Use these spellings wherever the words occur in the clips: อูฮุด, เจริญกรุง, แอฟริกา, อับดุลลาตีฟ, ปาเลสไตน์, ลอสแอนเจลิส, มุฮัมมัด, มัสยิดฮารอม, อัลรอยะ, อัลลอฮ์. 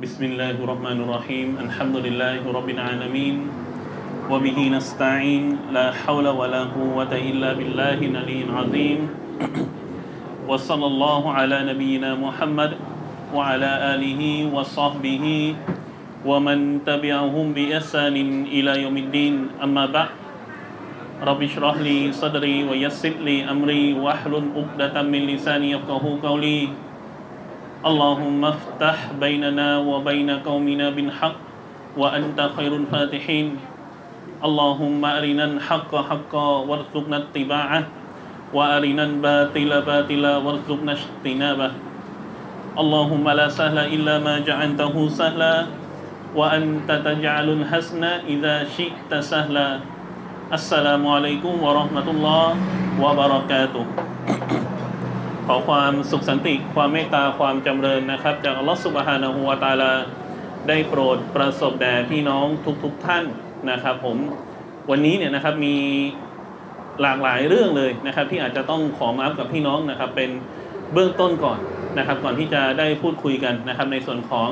بسم الله الرحمن الرحيم الحمد لله رب العالمين وبه نستعين لا حول ولا قوة إلا بالله العلي العظيم وصلى الله على نبينا محمد وعلى آله وصحبه ومن تبعهم بإحسان إلى يوم الدين أما بعد رب اشرح لي صدري ويسر لي أمري واحلل عقدة من لساني يفقهوا قولي اللهم افتح بيننا وبين قومنا بالحق وأنت خير الفاتحين اللهم أرنا الحق حقا وارزقنا اتباعه وأرنا الباطل باطلا وارزقنا اجتنابه اللهم لا سهل إلا ما جعلته سهلا وأنت تجعل الحزن إذا شئت سهلا السلام عليكم ورحمة الله وبركاتهขอความสุขสันติความเมตตาความจำเริญนะครับจากอัลลอฮฺซุบฮานะฮูวะตะอาลาได้โปรดประสบแด่พี่น้องทุกท่านนะครับผมวันนี้เนี่ยนะครับมีหลากหลายเรื่องเลยนะครับที่อาจจะต้องขอมาอัพกับพี่น้องนะครับเป็นเบื้องต้นก่อนนะครับก่อนที่จะได้พูดคุยกันนะครับในส่วนของ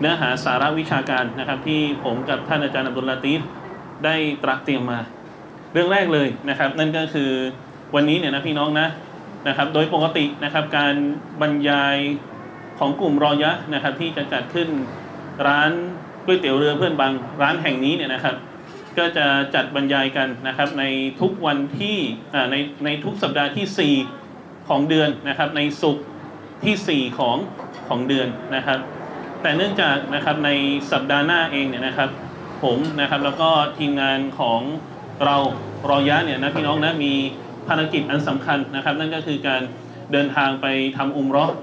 เนื้อหาสาระวิชาการนะครับที่ผมกับท่านอาจารย์อับดุลลาตีฟได้ตระเตรียมมาเรื่องแรกเลยนะครับนั่นก็คือวันนี้เนี่ยนะพี่น้องนะนะครับโดยปกตินะครับการบรรยายของกลุ่มรอยะนะครับที่จะจัดขึ้นร้านก๋วยเตี๋ยวเรือเพื่อนบางร้านแห่งนี้เนี่ยนะครับก็จะจัดบรรยายกันนะครับในทุกวันที่ในทุกสัปดาห์ที่4ของเดือนนะครับในศุกร์ที่4ของเดือนนะครับแต่เนื่องจากนะครับในสัปดาห์หน้าเองเนี่ยนะครับผมนะครับแล้วก็ทีมงานของเรารอยะเนี่ยนะพี่น้องนะมีภารกิจอันสำคัญนะครับนั่นก็คือการเดินทางไปทำอุมเราะห์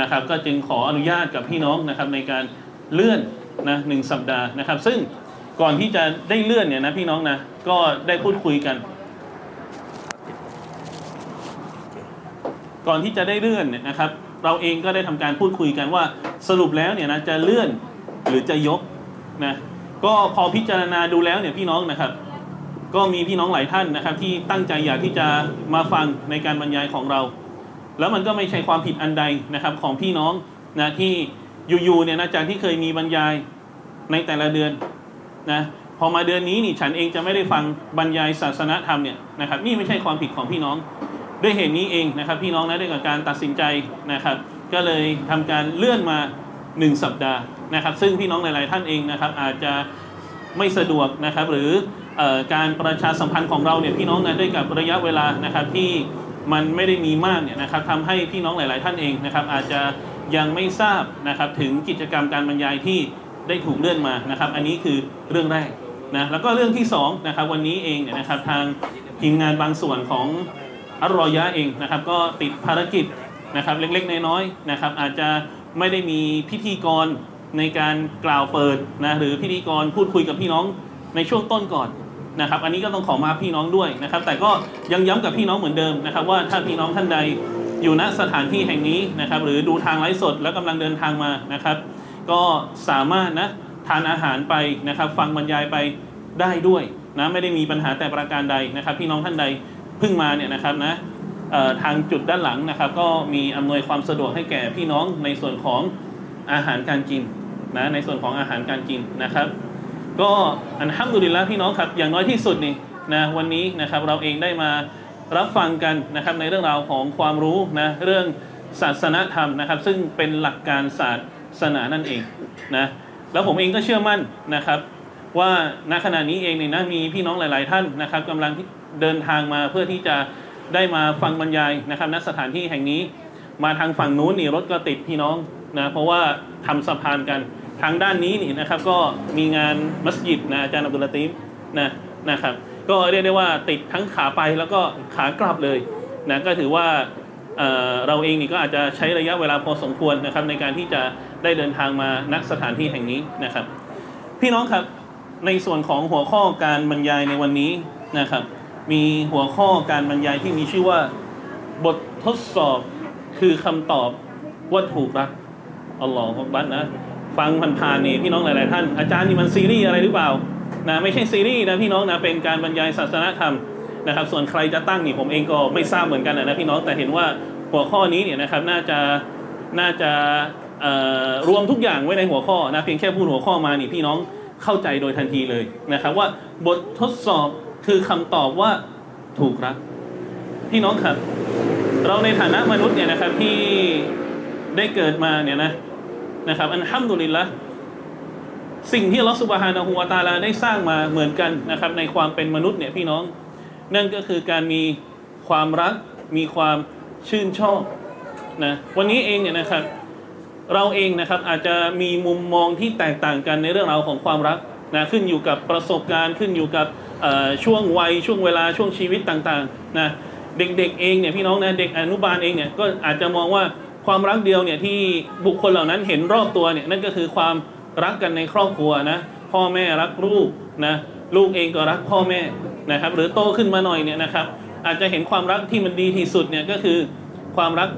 นะครับก็จึงขออนุญาตกับพี่น้องนะครับในการเลื่อนนะ1สัปดาห์นะครับซึ่งก่อนที่จะได้เลื่อนเนี่ยนะพี่น้องนะก็ได้พูดคุยกันก่อนที่จะได้เลื่อนเนี่ยนะครับเราเองก็ได้ทำการพูดคุยกันว่าสรุปแล้วเนี่ยนะจะเลื่อนหรือจะยกนะก็พอพิจารณาดูแล้วเนี่ยพี่น้องนะครับก็มีพี่น้องหลายท่านนะครับที่ตั้งใจอยากที่จะมาฟังในการบรรยายของเราแล้วมันก็ไม่ใช่ความผิดอันใดนะครับของพี่น้องนะที่อยู่ๆเนี่ยนะจากที่เคยมีบรรยายในแต่ละเดือนนะพอมาเดือนนี้นี่ฉันเองจะไม่ได้ฟังบรรยายศาสนธรรมเนี่ยนะครับนี่ไม่ใช่ความผิดของพี่น้องด้วยเหตุนี้เองนะครับพี่น้องนะด้วยการตัดสินใจนะครับก็เลยทำการเลื่อนมา1สัปดาห์นะครับซึ่งพี่น้องหลายๆท่านเองนะครับอาจจะไม่สะดวกนะครับหรือการประชาสัมพันธ์ของเราเนี่ยพี่น้องนะด้วยกับระยะเวลานะครับที่มันไม่ได้มีมากเนี่ยนะครับทำให้พี่น้องหลายๆท่านเองนะครับอาจจะยังไม่ทราบนะครับถึงกิจกรรมการบรรยายที่ได้ถูกเลื่อนมานะครับอันนี้คือเรื่องแรกนะแล้วก็เรื่องที่2นะครับวันนี้เองเนี่ยนะครับทางทีมงานบางส่วนของอัลรอยะห์เองนะครับก็ติดภารกิจนะครับเล็กๆน้อยๆนะครับอาจจะไม่ได้มีพิธีกรในการกล่าวเปิดนะหรือพิธีกรพูดคุยกับพี่น้องในช่วงต้นก่อนนะครับอันนี้ก็ต้องขอมาพี่น้องด้วยนะครับแต่ก็ยังย้ำกับพี่น้องเหมือนเดิมนะครับว่าถ้าพี่น้องท่านใดอยู่ณสถานที่แห่งนี้นะครับหรือดูทางไลฟ์สดแล้วกำลังเดินทางมานะครับก็สามารถนะทานอาหารไปนะครับฟังบรรยายไปได้ด้วยนะไม่ได้มีปัญหาแต่ประการใดนะครับพี่น้องท่านใดเพิ่งมาเนี่ยนะครับนะทางจุดด้านหลังนะครับก็มีอำนวยความสะดวกให้แก่พี่น้องในส่วนของอาหารการกินนะในส่วนของอาหารการกินนะครับก็อัลฮัมดุลิลละห์พี่น้องครับอย่างน้อยที่สุดนี่นะวันนี้นะครับเราเองได้มารับฟังกันนะครับในเรื่องราวของความรู้นะเรื่องศาสนธรรมนะครับซึ่งเป็นหลักการศาสนานั่นเองนะแล้วผมเองก็เชื่อมั่นนะครับว่าณขณะนี้เองเนี่ยนะมีพี่น้องหลายๆท่านนะครับกำลังเดินทางมาเพื่อที่จะได้มาฟังบรรยายนะครับณสถานที่แห่งนี้มาทางฝั่งนู้นนี่รถก็ติดพี่น้องนะเพราะว่าทำสะพานกันทางด้านนี้นี่นะครับก็มีงานมัสยิดนะอาจารย์อับดุลลาตีฟนะครับก็เรียกได้ว่าติดทั้งขาไปแล้วก็ขากลับเลยนะก็ถือว่าเราเองนี่ก็อาจจะใช้ระยะเวลาพอสมควรนะครับในการที่จะได้เดินทางมาณสถานที่แห่งนี้นะครับพี่น้องครับในส่วนของหัวข้อการบรรยายในวันนี้นะครับมีหัวข้อการบรรยายที่มีชื่อว่าบททดสอบคือคำตอบว่าถูกรักอัลลอฮฺบัดนะฟังผ่านๆนี่พี่น้องหลายๆท่านอาจารย์นี่มันซีรีส์อะไรหรือเปล่านะไม่ใช่ซีรีส์นะพี่น้องนะเป็นการบรรยายศาสนธรรมนะครับส่วนใครจะตั้งนี่ผมเองก็ไม่ทราบเหมือนกันนะพี่น้องแต่เห็นว่าหัวข้อนี้เนี่ยนะครับน่าจะ รวมทุกอย่างไว้ในหัวข้อนะเพียงแค่พูดหัวข้อมานี่พี่น้องเข้าใจโดยทันทีเลยนะครับว่าบททดสอบคือคำตอบว่าถูกรักพี่น้องครับเราในฐานะมนุษย์เนี่ยนะครับที่ได้เกิดมาเนี่ยนะครับอัลฮัมดุลิลละห์สิ่งที่อัลเลาะห์ซุบฮานะฮูวะตะอาลาได้สร้างมาเหมือนกันนะครับในความเป็นมนุษย์เนี่ยพี่น้องนั่นก็คือการมีความรักมีความชื่นชอบนะวันนี้เองเนี่ยนะครับเราเองนะครับอาจจะมีมุมมองที่แตกต่างกันในเรื่องราวของความรักนะขึ้นอยู่กับประสบการณ์ขึ้นอยู่กับช่วงวัยช่วงเวลาช่วงชีวิตต่างๆนะเด็กๆเองเนี่ยพี่น้องนะเด็กอนุบาลเองเนี่ยก็อาจจะมองว่าความรักเดียวเนี่ยที่บุคคลเหล่านั้นเห็นรอบตัวเนี่ยนั่นก็คือความรักกันในครอบครัวนะพ่อแม่รักลูกนะลูกเองก็รักพ่อแม่นะครับหรือโตขึ้นมาหน่อยเนี่ยนะครับอาจจะเห็นความรักที่มันดีที่สุดเนี่ยก็คือความรัก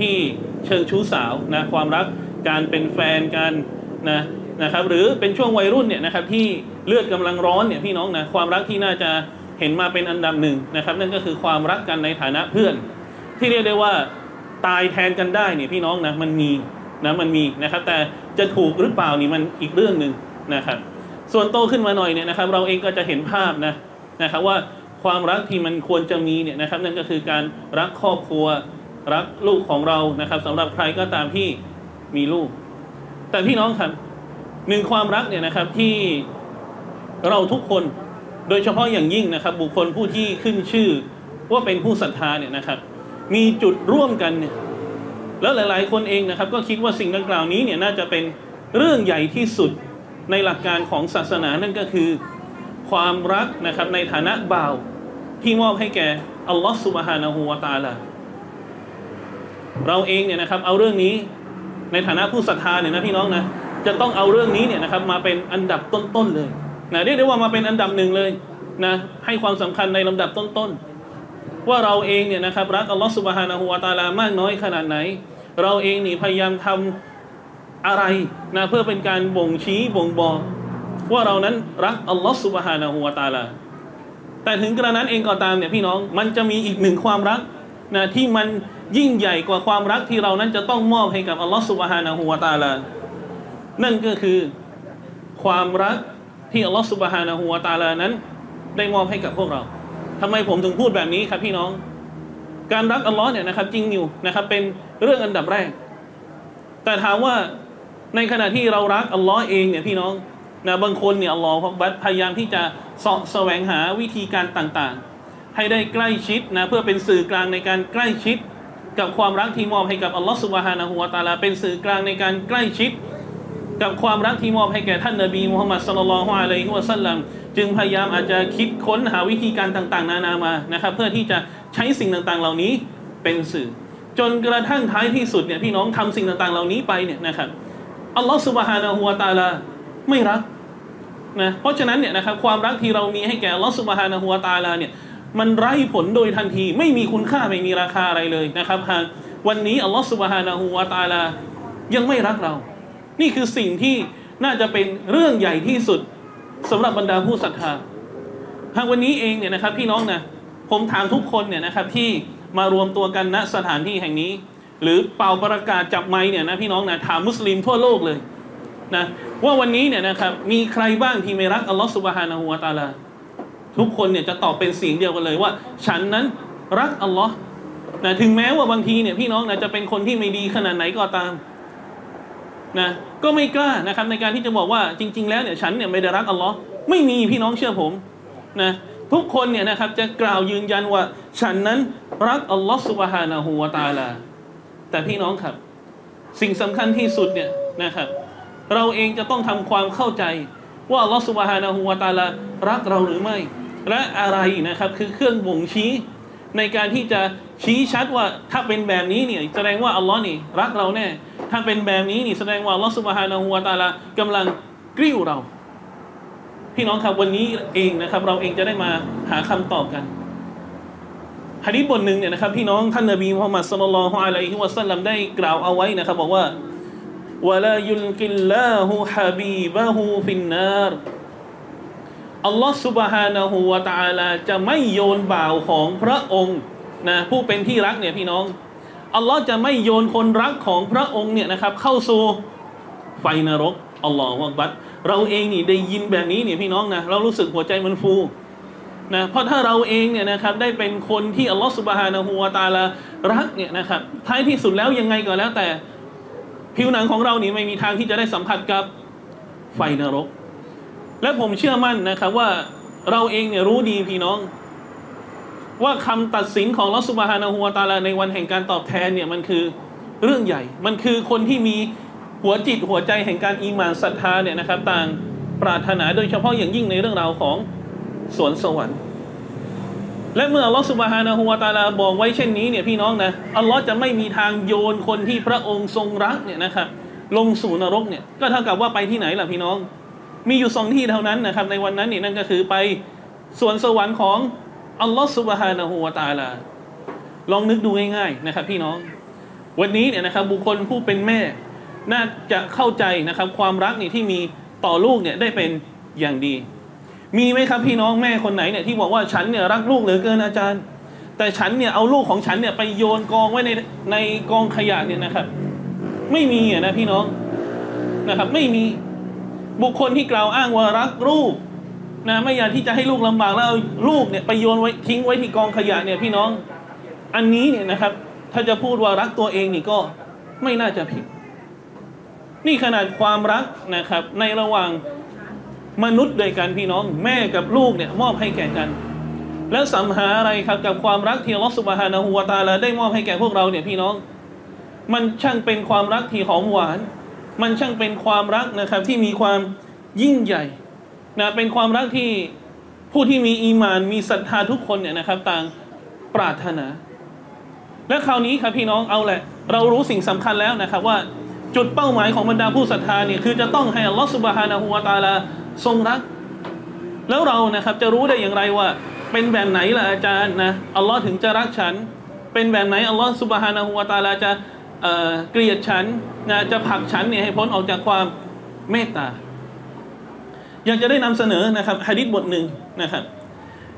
ที่เชิงชู้สาวนะความรักการเป็นแฟนกันนะครับหรือเป็นช่วงวัยรุ่นเนี่ยนะครับที่เลือดกำลังร้อนเนี่ยพี่น้องนะความรักที่น่าจะเห็นมาเป็นอันดับหนึ่งนะครับนั่นก็คือความรักกันในฐานะเพื่อนที่เรียกได้ว่าตายแทนกันได้เนี่ยพี่น้องนะมันมีนะครับแต่จะถูกหรือเปล่านี่มันอีกเรื่องหนึ่งนะครับส่วนโตขึ้นมาหน่อยเนี่ยนะครับเราเองก็จะเห็นภาพนะครับว่าความรักที่มันควรจะมีเนี่ยนะครับนั่นก็คือการรักครอบครัวรักลูกของเรานะครับสำหรับใครก็ตามที่มีลูกแต่พี่น้องครับหนึ่งความรักเนี่ยนะครับที่เราทุกคนโดยเฉพาะอย่างยิ่งนะครับบุคคลผู้ที่ขึ้นชื่อว่าเป็นผู้ศรัทธาเนี่ยนะครับมีจุดร่วมกันเนี่ยแล้วหลายๆคนเองนะครับก็คิดว่าสิ่งดังกล่าวนี้เนี่ยน่าจะเป็นเรื่องใหญ่ที่สุดในหลักการของศาสนานั่นก็คือความรักนะครับในฐานะบ่าวที่มอบให้แก่อัลลอฮฺซุบฮานะฮูวะตะอาลาเราเองเนี่ยนะครับเอาเรื่องนี้ในฐานะผู้ศรัทธาเนี่ยนะพี่น้องนะจะต้องเอาเรื่องนี้เนี่ยนะครับมาเป็นอันดับต้นๆเลยนะเรียกได้ว่ามาเป็นอันดับหนึ่งเลยนะให้ความสำคัญในลำดับต้นๆว่าเราเองเนี่ยนะครับรักอัลลอฮฺซุบฮานะฮูวะตะอาลามากน้อยขนาดไหนเราเองนี่พยายามทำอะไรนะเพื่อเป็นการบ่งชี้บ่งบอกว่าเรานั้นรักอัลลอฮฺซุบฮานะฮูวะตะอาลาแต่ถึงกระนั้นเองก็ตามเนี่ยพี่น้องมันจะมีอีกหนึ่งความรักนะที่มันยิ่งใหญ่กว่าความรักที่เรานั้นจะต้องมอบให้กับอัลลอฮฺซุบฮานะฮูวะตะอาลานั่นก็คือความรักที่อัลลอฮฺซุบฮานะฮูวะตะอาลานั้นได้มอบให้กับพวกเราทำไมผมถึงพูดแบบนี้ครับพี่น้องการรักอัลลอฮ์เนี่ยนะครับจริงอยู่นะครับเป็นเรื่องอันดับแรกแต่ถามว่าในขณะที่เรารักอัลลอฮ์เองเนี่ยพี่น้องนะบางคนเนี่ยอัลลอฮ์พยายามที่จะเสาะแสวงหาวิธีการต่างๆให้ได้ใกล้ชิดนะเพื่อเป็นสื่อกลางในการใกล้ชิดกับความรักที่มอบให้กับอัลลอฮ์ซุบฮานะฮูวะตะอาลาเป็นสื่อกลางในการใกล้ชิดกับความรักที่มอบให้แก่ท่านนบีมุฮัมมัดศ็อลลัลลอฮุอะลัยฮิวะซัลลัมจึงพยายามอาจจะคิดค้นหาวิธีการต่างๆนานามานะครับเพื่อที่จะใช้สิ่งต่างๆเหล่านี้เป็นสื่อจนกระทั่งท้ายที่สุดเนี่ยพี่น้องทำสิ่งต่างๆเหล่านี้ไปเนี่ยนะครับอัลลอฮ์ซุบฮานะฮูวะตะอาลาไม่รักนะเพราะฉะนั้นเนี่ยนะครับความรักที่เรามีให้แก่อัลลอฮ์ซุบฮานะฮูวะตะอาลาเนี่ยมันไร้ผลโดยทันทีไม่มีคุณค่าไม่มีราคาอะไรเลยนะครับหากวันนี้อัลลอฮฺซุบฮานะฮูวะตะอาลายังไม่รักเรานี่คือสิ่งที่น่าจะเป็นเรื่องใหญ่ที่สุดสำหรับบรรดาผู้ศรัทธาหากวันนี้เองเนี่ยนะครับพี่น้องนะผมถามทุกคนเนี่ยนะครับที่มารวมตัวกันณสถานที่แห่งนี้หรือเป่าประกาศจับไมค์เนี่ยนะพี่น้องนะถามมุสลิมทั่วโลกเลยนะว่าวันนี้เนี่ยนะครับมีใครบ้างที่ไม่รักอัลลอฮฺซุบฮานะฮูวะตะอาลาทุกคนเนี่ยจะตอบเป็นเสียงเดียวกันเลยว่าฉันนั้นรักอัลลอฮ์นะถึงแม้ว่าบางทีเนี่ยพี่น้องนะจะเป็นคนที่ไม่ดีขนาดไหนก็ตามนะก็ไม่กล้านะครับในการที่จะบอกว่าจริงๆแล้วเนี่ยฉันเนี่ยไม่ได้รักอัลลอฮ์ไม่มีพี่น้องเชื่อผมนะทุกคนเนี่ยนะครับจะกล่าวยืนยันว่าฉันนั้นรักอัลลอฮ์ซุบฮานะฮูวะตะอาลาแต่พี่น้องครับสิ่งสำคัญที่สุดเนี่ยนะครับเราเองจะต้องทำความเข้าใจว่าอัลลอฮ์ซุบฮานะฮูวะตะอาลารักเราหรือไม่และอะไรนะครับคือเครื่องบ่งชี้ในการที่จะชี้ชัดว่าถ้าเป็นแบบนี้เนี่ยแสดงว่าอัลลอฮ์นี่รักเราแน่ถ้าเป็นแบบนี้นี่แสดงว่าอัลลอฮ์ซุบฮานะฮูวะตะอาลากำลังกริ้วเราพี่น้องครับวันนี้เองนะครับเราเองจะได้มาหาคำตอบกันหะดีษบทหนึ่งเนี่ยนะครับพี่น้องท่านนบีมุฮัมมัดศ็อลลัลลอฮุอะลัยฮิวะซัลลัมได้กล่าวเอาไว้นะครับบอกว่าวะลายุลกิลลาฮุฮะบีบะฮูฟินนารอัลลอฮฺซุบฮานะฮูวะตะอาลาจะไม่โยนบ่าวของพระองค์นะผู้เป็นที่รักเนี่ยพี่น้อง อัลลอฮ์จะไม่โยนคนรักของพระองค์เนี่ยนะครับเข้าสู่ไฟนรกอัลลอฮฺอักบัรเราเองนี่ได้ยินแบบนี้เนี่ยพี่น้องนะเรารู้สึกหัวใจมันฟูนะเพราะถ้าเราเองเนี่ยนะครับได้เป็นคนที่อัลลอฮฺซุบฮานะฮูวะตะอาลารักเนี่ยนะครับท้ายที่สุดแล้วยังไงก็แล้วแต่ผิวหนังของเรานี่ไม่มีทางที่จะได้สัมผัสกับไฟนรกและผมเชื่อมั่นนะครับว่าเราเองเนี่ยรู้ดีพี่น้องว่าคำตัดสินของอัลลอฮฺซุบฮานะฮูวะตะอาลาในวันแห่งการตอบแทนเนี่ยมันคือเรื่องใหญ่มันคือคนที่มีหัวจิตหัวใจแห่งการอีหม่านศรัทธาเนี่ยนะครับต่างปรารถนาโดยเฉพาะอย่างยิ่งในเรื่องราวของสวนสวรรค์และเมื่ออัลลอฮฺซุบฮานะฮูวะตะอาลาบอกไว้เช่นนี้เนี่ยพี่น้องนะอัลลอฮฺจะไม่มีทางโยนคนที่พระองค์ทรงรักเนี่ยนะครับลงสู่นรกเนี่ยก็เท่ากับว่าไปที่ไหนล่ะพี่น้องมีอยู่สองที่เท่านั้นนะครับในวันนั้นนี่นั่นก็คือไปสวนสวรรค์ของอัลลอฮฺซุบฮานะฮูวะตะอาลาลองนึกดูง่ายๆนะครับพี่น้องวันนี้เนี่ยนะครับบุคคลผู้เป็นแม่น่าจะเข้าใจนะครับความรักนี่ที่มีต่อลูกเนี่ยได้เป็นอย่างดีมีไหมครับพี่น้องแม่คนไหนเนี่ยที่บอกว่าฉันเนี่ยรักลูกเหลือเกินอาจารย์แต่ฉันเนี่ยเอาลูกของฉันเนี่ยไปโยนกองไว้ในกองขยะเนี่ยนะครับไม่มีนะพี่น้องนะครับไม่มีบุคคลที่กล่าวอ้างว่ารักลูกนะไม่อยากที่จะให้ลูกลำบากแล้วเอาลูกเนี่ยไปโยนไว้ทิ้งไว้ที่กองขยะเนี่ยพี่น้องอันนี้เนี่ยนะครับถ้าจะพูดว่ารักตัวเองนี่ก็ไม่น่าจะผิดนี่ขนาดความรักนะครับในระหว่างมนุษย์ด้วยกันพี่น้องแม่กับลูกเนี่ยมอบให้แก่กันแล้วสัมหาอะไรครับกับความรักที่อัลลอฮฺซุบฮานะฮูวะตะอาลาได้มอบให้แก่พวกเราเนี่ยพี่น้องมันช่างเป็นความรักที่หอมหวานมันช่างเป็นความรักนะครับที่มีความยิ่งใหญ่นะเป็นความรักที่ผู้ที่มีอีหม่านมีศรัทธาทุกคนเนี่ยนะครับต่างปรารถนาและคราวนี้ครับพี่น้องเอาแหละเรารู้สิ่งสำคัญแล้วนะครับว่าจุดเป้าหมายของบรรดาผู้ศรัทธาเนี่ยคือจะต้องให้อัลลอฮฺซุบฮานะฮูวะตะอาลาทรงรักแล้วเรานะครับจะรู้ได้อย่างไรว่าเป็นแบบไหนล่ะอาจารย์นะอัลลอฮ์ถึงจะรักฉันเป็นแบบไหนอัลลอฮ์ซุบฮานะฮูวะตะอาลาจะเกลียดฉันนะจะผลักฉันเนี่ยให้พ้นออกจากความเมตตาอยากจะได้นำเสนอนะครับหะดีษบทหนึ่งนะครับ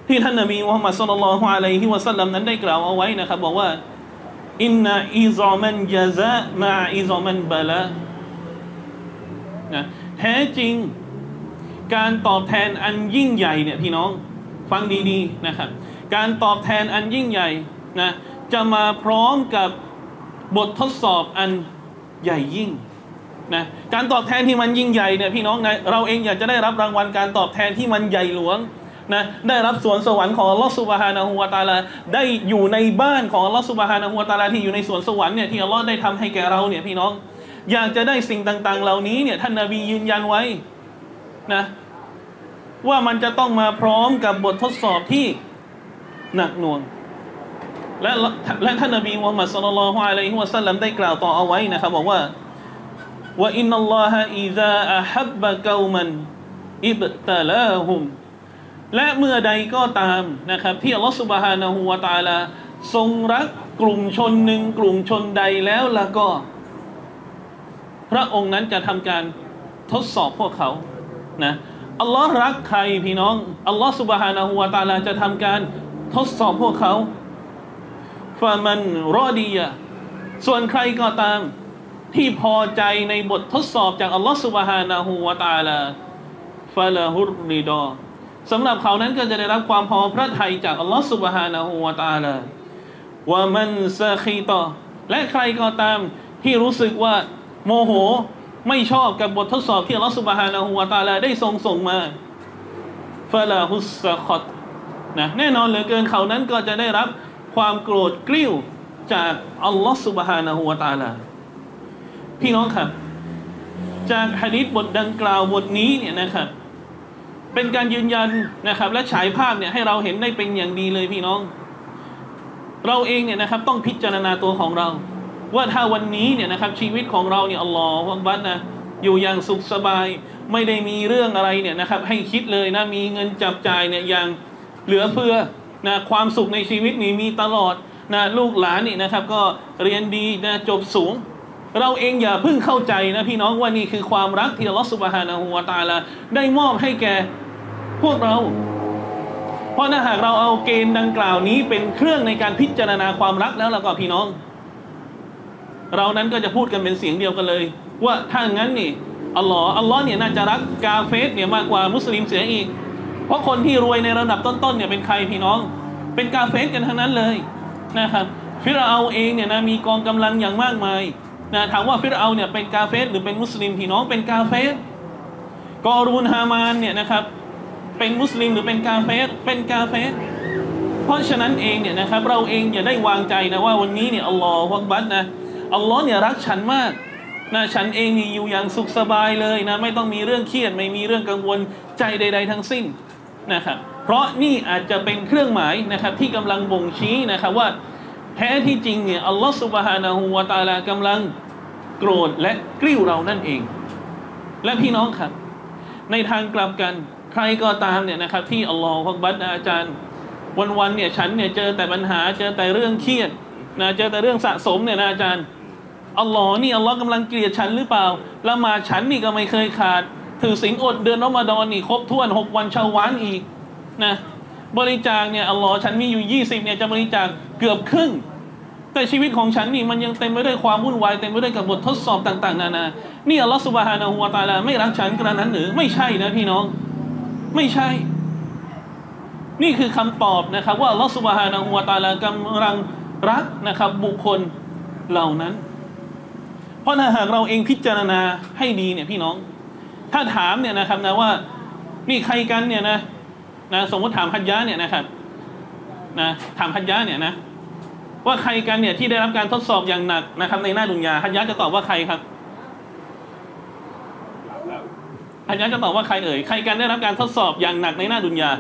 ที่ท่านนบีมุฮัมมัดศ็อลลัลลอฮุอะลัยฮิวะซัลลัมนั้นได้กล่าวเอาไว้นะครับบอกว่าอินนาอิซอมันยะซะมะอิซอมันบะละนะแท้จริงการตอบแทนอันยิ่งใหญ่เนี่ยพี่น้องฟังดีๆนะครับการตอบแทนอันยิ่งใหญ่นะจะมาพร้อมกับบททดสอบอันใหญ่ยิ่งนะการตอบแทนที่มันยิ่งใหญ่เนี่ยพี่น้องนะเราเองอยากจะได้รับรางวัลการตอบแทนที่มันใหญ่หลวงนะได้รับสวนสวรรค์ของอัลลอฮฺซุบฮานะฮูวะตะอาลาได้อยู่ในบ้านของอัลลอฮฺซุบฮานะฮูวะตะอาลาที่อยู่ในสวนสวรรค์เนี่ยที่อัลลอฮฺได้ทำให้แก่เราเนี่ยพี่น้องอยากจะได้สิ่งต่างๆเหล่านี้เนี่ยท่านนบียืนยันไว้นะว่ามันจะต้องมาพร้อมกับบททดสอบที่หนักหน่วงและท่านนบีมุฮัมมัดศ็อลลัลลอฮุอะลัยฮิวะซัลลัมได้กล่าวต่อเอาไว้นะครับบอกว่าว่าอินนัลลอฮะอิซาอะฮับบะกอมันอิบตะลาฮุมและเมื่อใดก็ตามนะครับที่อัลลอฮฺซุบฮานะฮูวะตะอาลาทรงรักกลุ่มชนหนึ่งกลุ่มชนใดแล้วล่ะก็พระองค์นั้นจะทำการทดสอบพวกเขานะอัลลอฮ์รักใครพี่น้องอัลลอฮ์ซุบฮานะฮูวะตะอาลาจะทำการทดสอบพวกเขาฟะมันรอดียะส่วนใครก็ตามที่พอใจในบททดสอบจากอัลลอฮ์ซุบฮานะฮูวะตะอาลาฟะละฮุรริดอสำหรับเขานั้นก็จะได้รับความพอพระทัยจากอัลลอฮ์ซุบฮานะฮูวะตะอาลาวะมันซะคีตอและใครก็ตามที่รู้สึกว่าโมโหไม่ชอบกับบททดสอบที่อัลลอฮฺซุบฮานะฮูวะตะอาลาได้ส่งมาฟะลาฮุสซะคอตนะแน่นอนเหลือเกินเขานั้นก็จะได้รับความโกรธกริ้วจากอัลลอฮฺซุบฮานะฮูวะตะอาลาพี่น้องครับจากหะดีษบทดังกล่าวบทนี้เนี่ยนะครับเป็นการยืนยันนะครับและฉายภาพเนี่ยให้เราเห็นได้เป็นอย่างดีเลยพี่น้องเราเองเนี่ยนะครับต้องพิจารณาตัวของเราว่าถ้าวันนี้เนี่ยนะครับชีวิตของเราเนี่ยอัลลอฮฺอักบัรนะอยู่อย่างสุขสบายไม่ได้มีเรื่องอะไรเนี่ยนะครับให้คิดเลยนะมีเงินจับจ่ายเนี่ยอย่างเหลือเฟือนะความสุขในชีวิตนี่มีตลอดนะลูกหลานนี่นะครับก็เรียนดีนะจบสูงเราเองอย่าเพิ่งเข้าใจนะพี่น้องว่านี่คือความรักที่อัลลอฮฺซุบฮานะฮูวะตะอาลาได้มอบให้แก่พวกเราเพราะถ้าหากเราเอาเกณฑ์ดังกล่าวนี้เป็นเครื่องในการพิจารณาความรักแล้วก็พี่น้อง เรานั้นก็จะพูดกันเป็นเสียงเดียวกันเลยว่าถ้างั้นนี่อัลลอฮ์เนี่ยน่าจะรักกาเฟรเนี่ยมากกว่ามุสลิมเสียอีกเพราะคนที่รวยในระดับต้นๆเนี่ยเป็นใครพี่น้องเป็นกาเฟรกันทั้งนั้นเลยนะครับฟิรเอาเองเนี่ยนะมีกองกำลังอย่างมากมายนะถามว่าฟิรเอาเนี่ยเป็นกาเฟรหรือเป็นมุสลิมพี่น้องเป็นกาเฟรกอรูนฮามานเนี่ยนะครับเป็นมุสลิมหรือเป็นกาเฟรเป็นกาเฟรเพราะฉะนั้นเองเนี่ยนะครับเราเองอย่าได้วางใจนะว่าวันนี้เนี่ยอัลลอฮฺวะบัดนะอัลลอฮ์เนี่ยรักฉันมากนะฉันเองนี่อยู่อย่างสุขสบายเลยนะไม่ต้องมีเรื่องเครียดไม่มีเรื่องกังวลใจใดๆทั้งสิ้นนะครับเพราะนี่อาจจะเป็นเครื่องหมายนะครับที่กำลังบ่งชี้นะครับว่าแท้ที่จริงเนี่ยอัลลอฮฺซุบฮานะฮูวะตะอาลากำลังโกรธและกริ้วเรานั่นเองและพี่น้องครับในทางกลับกันใครก็ตามเนี่ยนะครับที่อัลลอฮฺอักบัรนะอาจารย์วันๆเนี่ยฉันเนี่ยเจอแต่ปัญหาเจอแต่เรื่องเครียดนะเจอแต่เรื่องสะสมเนี่ยนะอาจารย์อัลลอฮ์กำลังเกลียดฉันหรือเปล่าละหมาดฉันนี่ก็ไม่เคยขาดถือศีลอดเดือนรอมฎอนนี่ครบถ้วน6วันชาวานอีกนะบริจาคเนี่ยอัลลอฮ์ฉันมีอยู่20เนี่ยจะบริจาคเกือบครึ่งแต่ชีวิตของฉันนี่มันยังเต็มไปด้วยความวุ่นวายเต็มไปด้วยกับบททดสอบต่างๆนานานี่อัลลอฮ์ซุบฮานะฮูวะตะอาลาไม่รักฉันกระนั้นหรือไม่ใช่นะพี่น้องไม่ใช่นี่คือคำตอบนะครับว่าอัลลอฮ์ซุบฮานะฮูวะตะอาลากำลังรักนะครับบุคคลเหล่านั้นเพราะถ้าหากเราเองพิจารณาให้ดีเนี่ยพี่น้องถ้าถามเนี่ยนะครับนะว่านี่ใครกันเนี่ยนะสมมติถามฮัจญะเนี่ยนะครับนะถามฮัจญะเนี่ยนะว่าใครกันเนี่ยที่ได้รับการทดสอบอย่างหนักนะครับในหน้าดุนยาฮัจญะจะตอบว่าใครครับฮัจญะจะตอบว่าใครเอ่ยใครกันได้รับการทดสอบอย่างหนักในหน้าดุนยา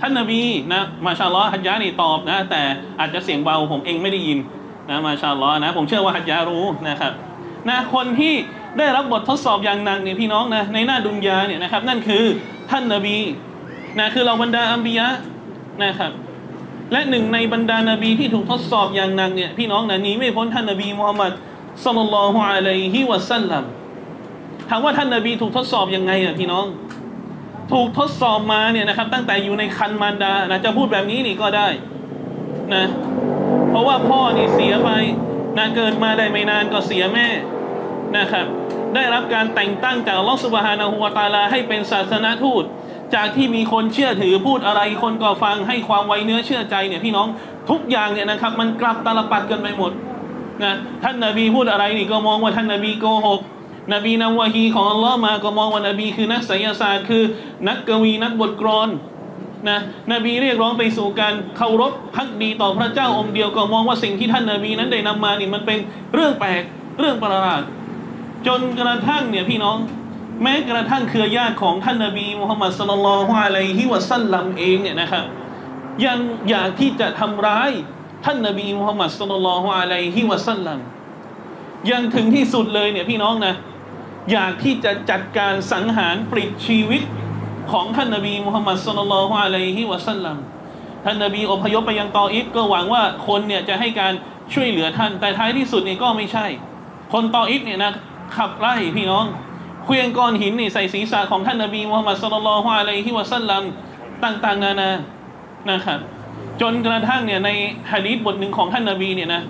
ท่านนบีนะมาชาอัลลอฮ์ฮัจญะนี่ตอบนะแต่อาจจะเสียงเบาผมเองไม่ได้ยินนะมาชาอัลลอฮ์นะผมเชื่อว่าฮัจญะรู้นะครับนะคนที่ได้รับบททดสอบอย่างหนักเนี่ยพี่น้องนะในหน้าดุนยาเนี่ยนะครับนั่นคือท่านนบีนะคือเราบรรดาอัมบิยะนะครับและหนึ่งในบรรดานบีที่ถูกทดสอบอย่างหนักเนี่ยพี่น้องนะนี้ไม่พ้นท่านนบีมุฮัมมัดศ็อลลัลลอฮุอะลัยฮิวะซัลลัมถามว่าท่านนบีถูกทดสอบยังไงอ่ะพี่น้องถูกทดสอบมาเนี่ยนะครับตั้งแต่อยู่ในครรภ์มารดานะจะพูดแบบนี้นี่ก็ได้นะเพราะว่าพ่อนี่เสียไปนะเกิดมาได้ไม่นานก็เสียแม่นะครับได้รับการแต่งตั้งจากอัลลอฮฺซุบฮานะฮูวะตะอาลาให้เป็นศาสนทูตจากที่มีคนเชื่อถือพูดอะไรคนก็ฟังให้ความไว้เนื้อเชื่อใจเนี่ยพี่น้องทุกอย่างเนี่ยนะครับมันกลับตาลปัดกันไปหมดนะท่านนบีพูดอะไรนี่ก็มองว่าท่านนบีโกหกนบีนาวะฮีของอัลลอฮ์มาก็มองว่านบีคือนักไสยศาสตร์คือนักกวีนักบทกลอนนะนบีเรียกร้องไปสู่การเคารพภักดีต่อพระเจ้าองค์เดียวก็มองว่าสิ่งที่ท่านนบีนั้นได้นำมานี่มันเป็นเรื่องแปลกเรื่องประหลาดจนกระทั่งเนี่ยพี่น้องแม้กระทั่งเครือญาติของท่านนบีมุฮัมมัดศ็อลลัลลอฮุอะลัยฮิวะซัลลัมเองเนี่ยนะครับยังอยากที่จะทำร้ายท่านนบีมุฮัมมัดศ็อลลัลลอฮุอะลัยฮิวะซัลลัมยังถึงที่สุดเลยเนี่ยพี่น้องนะอยากที่จะจัดการสังหารปลิดชีวิตของท่านนบีมุฮัมมัดศ็อลลัลลอฮุอะลัยฮิวะซัลลัมท่านนบีอพยพไปยังตออิฟก็หวังว่าคนเนี่ยจะให้การช่วยเหลือท่านแต่ท้ายที่สุดเนี่ยก็ไม่ใช่คนตออิฟเนี่ยนะขับไล่พี่น้องเคลื่อนก้อนหินนี่ใส่ศีรษะของท่านนบีมุฮัมมัดศ็อลลัลลอฮุอะลัยฮิวะซัลลัมต่างๆนานานะครับจนกระทั่งเนี่ยในหะดีษบทหนึ่งของท่านนบีเนี่ยนะ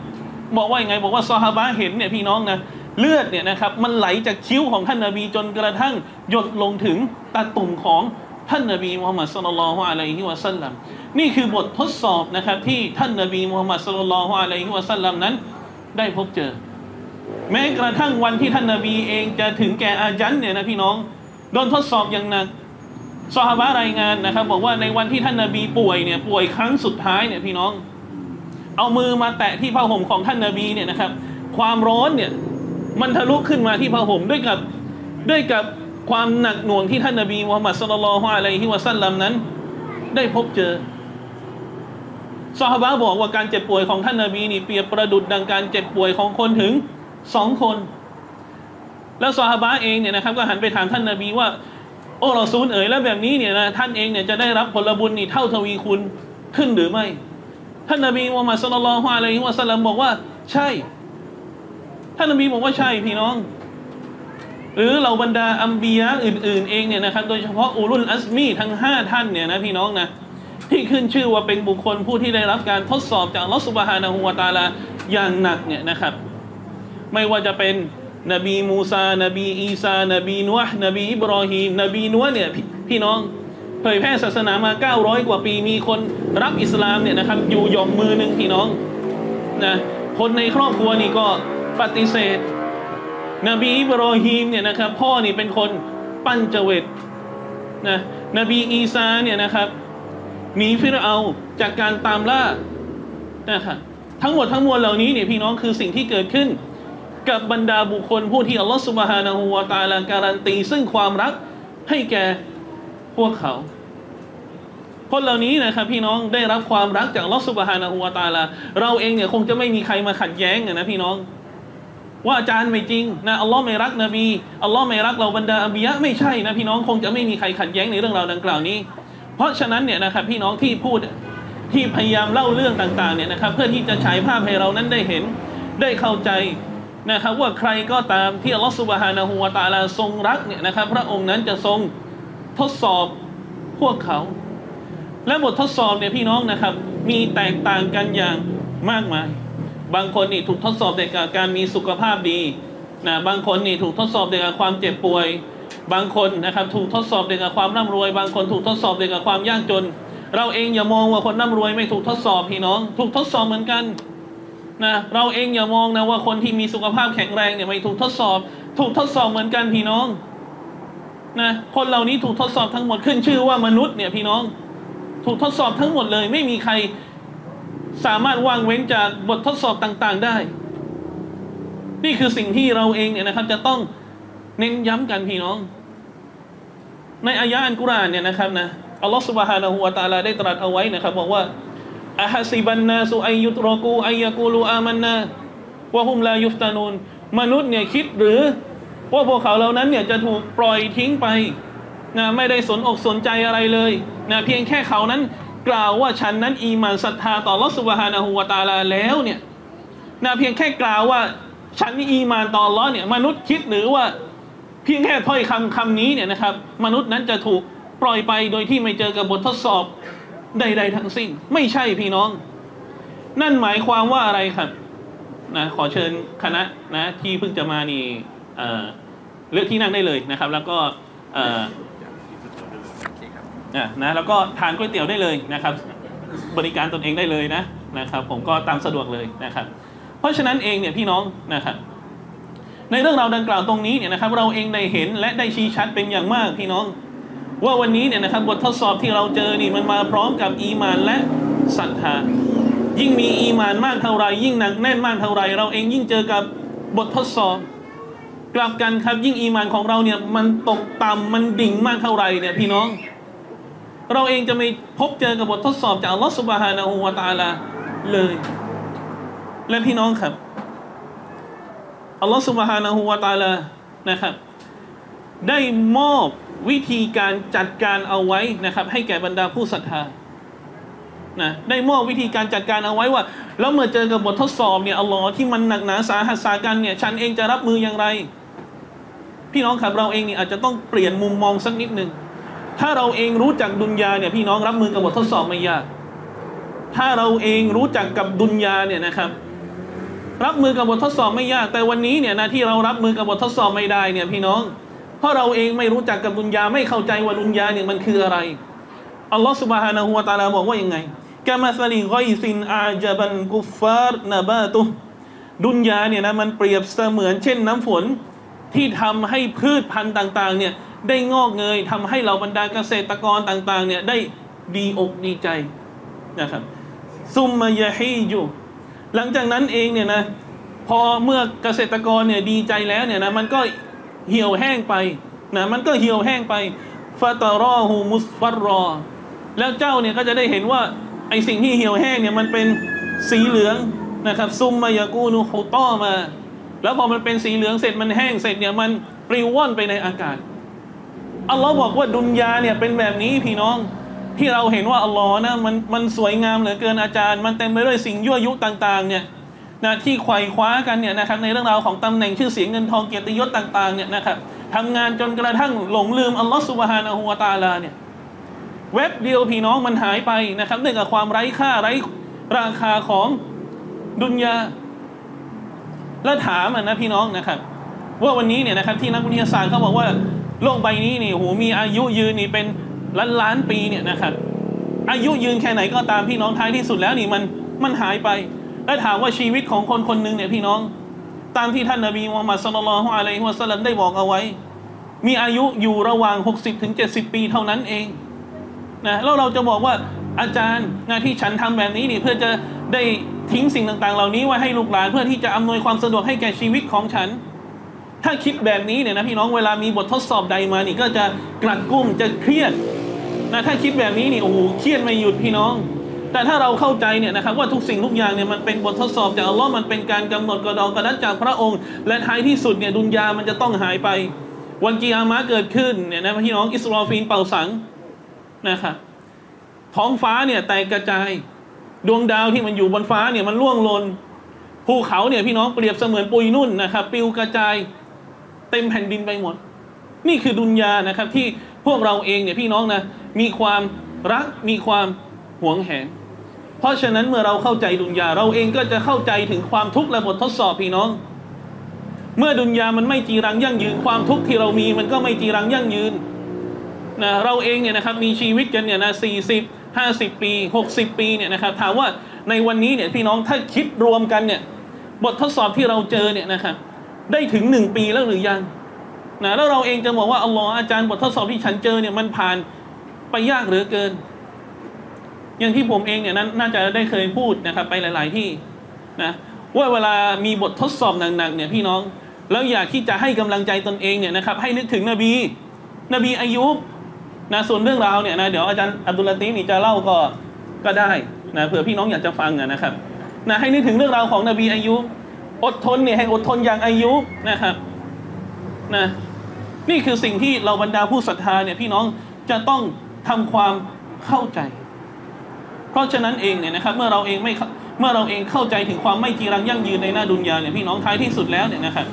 บอกว่ายังไงบอกว่าซอฮาบะห์เห็นเนี่ยพี่น้องนะเลือดเนี่ยนะครับมันไหลจากคิ้วของท่านนบีจนกระทั่งหยดลงถึงตาตุ่มของท่านนบีมุฮัมมัดศ็อลลัลลอฮุอะลัยฮิวะซัลลัมนี่คือบททดสอบนะครับที่ท่านนบีมุฮัมมัดศ็อลลัลลอฮุอะลัยฮิวะซัลลัมนั้นได้พบเจอแม้กระทั่งวันที่ท่านนบีเองจะถึงแก่อาญันเนี่ยนะพี่น้องโดนทดสอบอย่างหนักซอฮาบะห์รายงานนะครับบอกว่าในวันที่ท่านนบีป่วยครั้งสุดท้ายเนี่ยพี่น้องเอามือมาแตะที่ผ้าห่มของท่านนบีเนี่ยนะครับความร้อนเนี่ยมันทะลุขึ้นมาที่ผ้าห่มด้วยกับความหนักหน่วงที่ท่านนบีมุฮัมมัดศ็อลลัลลอฮุอะลัยฮิวะซัลลัมนั้นได้พบเจอซอฮาบะห์บอกว่าการเจ็บป่วยของท่านนบีนี่เปรียบประดุจดังการเจ็บป่วยของคนถึง2คนแล้วซอฮาบะห์เองเนี่ยนะครับก็หันไปถามท่านนบีว่าโอ้รอซูลเอ๋ยแล้วแบบนี้เนี่ยนะท่านเองเนี่ยจะได้รับผลบุญนี่เท่าทวีคูณขึ้นหรือไม่ท่านนบีมุฮัมมัดศ็อลลัลลอฮุอะลัยฮิวะซัลลัมบอกว่าใช่ท่านนบีบอกว่าใช่พี่น้องหรือเราบรรดาอัมบียะห์อื่นๆเองเนี่ยนะครับโดยเฉพาะอูลุลอัซมีทั้ง5ท่านเนี่ยนะพี่น้องนะ ที่ขึ้นชื่อว่าเป็นบุคคลผู้ที่ได้รับการทดสอบจากอัลเลาะห์ซุบฮานะฮูวะตะอาลาอย่างหนักเนี่ยนะครับไม่ว่าจะเป็นนบีมูซานบีอีซานบีนูฮ์นบีอิบรอฮีมนบีนูฮ์เนี่ยพี่น้องเผยแพร่ศาสนามา900กว่าปีมีคนรับอิสลามเนี่ยนะครับอยู่หย่อมมือหนึ่งพี่น้องนะคนในครอบครัวนี่ก็ปฏิเสธนบีอิบรอฮีมเนี่ยนะครับพ่อนี่เป็นคนปัญจเวทนะนบีอีซาเนี่ยนะครับหนีฟิรเอาจากการตามล่านะครับทั้งหมดทั้งมวลเหล่านี้เนี่ยพี่น้องคือสิ่งที่เกิดขึ้นกับบรรดาบุคคลผู้ที่อัลลอฮฺซุบฮานะฮูวะตะอาลาการันตีซึ่งความรักให้แก่พวกเขาคนเหล่านี้นะครับพี่น้องได้รับความรักจากอัลลอฮฺซุบฮานะฮูวะตะอาลาเราเองเนี่ยคงจะไม่มีใครมาขัดแย้งนะพี่น้องว่าอาจารย์ไม่จริงนะอัลลอฮ์ไม่รักนบีอัลลอฮ์ไม่รักเราบรรดาอัมบิยะห์ไม่ใช่นะพี่น้องคงจะไม่มีใครขัดแย้งในเรื่องราวดังกล่าวนี้เพราะฉะนั้นเนี่ยนะครับพี่น้องที่พูดที่พยายามเล่าเรื่องต่างๆเนี่ยนะครับเพื่อที่จะฉายภาพให้เรานั้นได้เห็นได้เข้าใจนะครับว่าใครก็ตามที่อัลลอฮฺซุบฮานะฮูวะตะอาลาทรงรักเนี่ยนะครับพระองค์นั้นจะทรงทดสอบพวกเขาและบททดสอบเนี่ยพี่น้องนะครับมีแตกต่างกันอย่างมากมายบางคนนี่ถูกทดสอบด้วยการมีสุขภาพดีนะบางคนนี่ถูกทดสอบด้วยความเจ็บป่วยบางคนนะครับถูกทดสอบด้วยความร่ำรวยบางคนถูกทดสอบด้วยความยากจนเราเองอย่ามองว่าคนร่ำรวยไม่ถูกทดสอบพี่น้องถูกทดสอบเหมือนกันนะเราเองอย่ามองนะว่าคนที่มีสุขภาพแข็งแรงเนี่ยไม่ถูกทดสอบถูกทดสอบเหมือนกันพี่น้องนะคนเหล่านี้ถูกทดสอบทั้งหมดขึ้นชื่อว่ามนุษย์เนี่ยพี่น้องถูกทดสอบทั้งหมดเลยไม่มีใครสามารถว่างเว้นจากบททดสอบต่างๆได้นี่คือสิ่งที่เราเองเนี่ยนะครับจะต้องเน้นย้ำกันพี่น้องในอายะห์อัลกุรอานเนี่ยนะครับนะอัลลอฮฺซุบฮานะฮูวะตะอาลาได้ตรัสเอาไว้นะครับบอกว่าอะฮะซิบันนาสุอัยยุตรอกูอัยยะกูลูอามันนาวะฮุมลายุฟตานูนมนุษย์เนี่ยคิดหรือว่าพวกเขาเหล่านั้นเนี่ยจะถูกปล่อยทิ้งไปนะไม่ได้สนอกสนใจอะไรเลยนะเพียงแค่เขานั้นกล่าวว่าฉันนั้นอีหม่านศรัทธาต่ออัลเลาะห์ซุบฮานะฮูวะตะอาลาแล้วเนี่ยนะเพียงแค่กล่าวว่าฉันนี่อีหม่านต่ออัลเลาะห์เนี่ยมนุษย์คิดหรือว่าเพียงแค่ถ้อยคำนี้เนี่ยนะครับมนุษย์นั้นจะถูกปล่อยไปโดยที่ไม่เจอกับบททดสอบใดๆทั้งสิ้นไม่ใช่พี่น้องนั่นหมายความว่าอะไรครับนะขอเชิญคณะนะที่เพิ่งจะมานี่เลือกที่นั่งได้เลยนะครับแล้วก็นะแล้วก็ทานก๋วยเตี๋ยวได้เลยนะครับบริการตนเองได้เลยนะครับผมก็ตามสะดวกเลยนะครับเพราะฉะนั้นเองเนี่ยพี่น้องนะครับในเรื่องราวดังกล่าวตรงนี้เนี่ยนะครับเราเองได้เห็นและได้ชี้ชัดเป็นอย่างมากพี่น้องว่าวันนี้เนี่ยนะครับบททดสอบที่เราเจอนี่มันมาพร้อมกับอีมานและศรัทธายิ่งมีอีมานมากเท่าไรยิ่งหนักแน่นมากเท่าไรเราเองยิ่งเจอกับบททดสอบกลับกันครับยิ่งอีมานของเราเนี่ยมันตกต่ำมันดิ่งมากเท่าไรเนี่ยพี่น้องเราเองจะไม่พบเจอกับบททดสอบจากอัลเลาะห์ซุบฮานะฮูวะตะอาลาเลยและพี่น้องครับอัลลอฮฺซุบฮานะฮูวะตะอาลานะครับได้มอบวิธีการจัดการเอาไว้นะครับให้แก่บรรดาผู้ศรัทธานะได้มอบวิธีการจัดการเอาไว้ว่าแล้วเมื่อเจอกับบททดสอบเนี่ยอัลลอฮฺที่มันหนักหนาสาหัสสากันเนี่ยฉันเองจะรับมืออย่างไรพี่น้องครับเราเองเนี่ยอาจจะต้องเปลี่ยนมุมมองสักนิดหนึ่งถ้าเราเองรู้จักดุนยาเนี่ยพี่น้องรับมือกับบททดสอบไม่ยากถ้าเราเองรู้จักกับดุนยาเนี่ยนะครับรับมือกับบททดสอบไม่ยากแต่วันนี้เนี่ยนะที่เรารับมือกับบททดสอบไม่ได้เนี่ยพี่น้องเพราะเราเองไม่รู้จักกับดุนยาไม่เข้าใจว่าดุนยาเนี่ยมันคืออะไรอัลลอฮฺซุบฮานะฮูวะตะอาลาบอกว่ายังไงกะมาซะลิฆอยซินอาจาบันกุฟฟาร์นะบาตุดุนยาเนี่ยนะมันเปรียบเสมือนเช่นน้ำฝนที่ทำให้พืชพันธุ์ต่างๆเนี่ยได้งอกเงยทำให้เราบรรดาเกษตรกรต่างๆเนี่ยได้ดีอกดีใจนะครับซุมมายะฮียุหลังจากนั้นเองเนี่ยนะพอเมื่อเกษตรกรเนี่ยดีใจแล้วเนี่ยนะมันก็เหี่ยวแห้งไปนะมันก็เหี่ยวแห้งไปฟาตารอฮูมุสฟารรอแล้วเจ้าเนี่ยก็จะได้เห็นว่าไอสิ่งที่เหี่ยวแห้งเนี่ยมันเป็นสีเหลืองนะครับซุมมายากูนุฮูต้อมาแล้วพอมันเป็นสีเหลืองเสร็จมันแห้งเสร็จเนี่ยมันปลิวว่อนไปในอากาศอัลลอฮ์บอกว่าดุนยาเนี่ยเป็นแบบนี้พี่น้องที่เราเห็นว่าอัลลอฮ์นะมันสวยงามเหลือเกินอาจารย์มันเต็มไปด้วยสิ่งยั่วยุต่างๆเนี่ยนะที่ไขว่คว้ากันเนี่ยนะครับในเรื่องราวของตำแหน่งชื่อเสียงเงินทองเกียรติยศต่างๆเนี่ยนะครับทำงานจนกระทั่งหลงลืมอัลลอฮ์ซุบฮานะฮูวะตะอาลาเนี่ย แวบเดียวพี่น้องมันหายไปนะครับเนื่องจากความไร้ค่าไร้ราคาของดุนยาและถามนะพี่น้องนะครับว่าวันนี้เนี่ยนะครับที่นักวิทยาศาสตร์เขาบอกว่าโลกใบนี้นี่โหมีอายุยืนนี่เป็นล้านล้านปีเนี่ยนะครับอายุยืนแค่ไหนก็ตามพี่น้องท้ายที่สุดแล้วนี่มันหายไปและถามว่าชีวิตของคนคนหนึ่งเนี่ยพี่น้องตามที่ท่านนบีมุฮัมมัดศ็อลลัลลอฮุอะลัยฮิวะซัลลัมได้บอกเอาไว้มีอายุอยู่ระหว่าง 60-70 ปีเท่านั้นเองนะแล้วเราจะบอกว่าอาจารย์งานที่ฉันทำแบบนี้นี่เพื่อจะได้ทิ้งสิ่งต่างๆเหล่านี้ไว้ให้ลูกหลานเพื่อที่จะอำนวยความสะดวกให้แก่ชีวิตของฉันถ้าคิดแบบนี้เนี่ยนะพี่น้องเวลามีบททดสอบใดมานี่ก็จะกลัดกุ้มจะเครียดนะถ้าคิดแบบนี้นี่โอ้โหเครียดไม่หยุดพี่น้องแต่ถ้าเราเข้าใจเนี่ยนะครับว่าทุกสิ่งทุกอย่างเนี่ยมันเป็นบททดสอบจากอัลลอฮ์มันเป็นการกำหนดกฎกติกาจากพระองค์และท้ายที่สุดเนี่ยดุนยามันจะต้องหายไปวันกิยามะห์เกิดขึ้นเนี่ยนะพี่น้องอิสรอฟีลเป่าสังนะครับท้องฟ้าเนี่ยแตกกระจายดวงดาวที่มันอยู่บนฟ้าเนี่ยมันร่วงหล่นภูเขาเนี่ยพี่น้องเปรียบเสมือนปุยนุ่นนะครับปลิวกระจายเต็มแผ่นดินไปหมดนี่คือดุนยานะครับที่พวกเราเองเนี่ยพี่น้องนะมีความรักมีความหวงแหนเพราะฉะนั้นเมื่อเราเข้าใจดุนยาเราเองก็จะเข้าใจถึงความทุกข์และบททดสอบพี่น้องเมื่อดุนยามันไม่จีรังยั่งยืนความทุกข์ที่เรามีมันก็ไม่จีรังยั่งยืนนะเราเองเนี่ยนะครับมีชีวิตกันเนี่ยนะ40-50 ปี60 ปีเนี่ยนะครับถามว่าในวันนี้เนี่ยพี่น้องถ้าคิดรวมกันเนี่ยบททดสอบที่เราเจอเนี่ยนะครับได้ถึง1 ปีแล้วหรือยังนะแล้วเราเองจะบอกว่าอัลลอฮ์อาจารย์บททดสอบที่ฉันเจอเนี่ยมันผ่านไปยากเหลือเกินอย่างที่ผมเองเนี่ยน่าจะได้เคยพูดนะครับไปหลายๆที่นะว่าเวลามีบททดสอบหนักๆเนี่ยพี่น้องแล้วอยากที่จะให้กำลังใจตนเองเนี่ยนะครับให้นึกถึงนบีอายุบนะส่วนเรื่องราวเนี่ยนะเดี๋ยวอาจารย์อับดุลลาตีฟนี่จะเล่าก็ได้นะเผื่อพี่น้องอยากจะฟังนะครับนะให้นึกถึงเรื่องราวของนบีอายุบอดทนเนี่ยให้อดทนอย่างอายุบนะครับนะนี่คือสิ่งที่เราบรรดาผู้ศรัทธาเนี่ยพี่น้องจะต้องทำความเข้าใจเพราะฉะนั้นเองเนี่ยนะครับเมื่อเราเองเข้าใจถึงความไม่จีรังยั่งยืนในหน้าดุนยาเนี่ยพี่น้องท้ายที่สุดแล้วเนี่ยนะครับ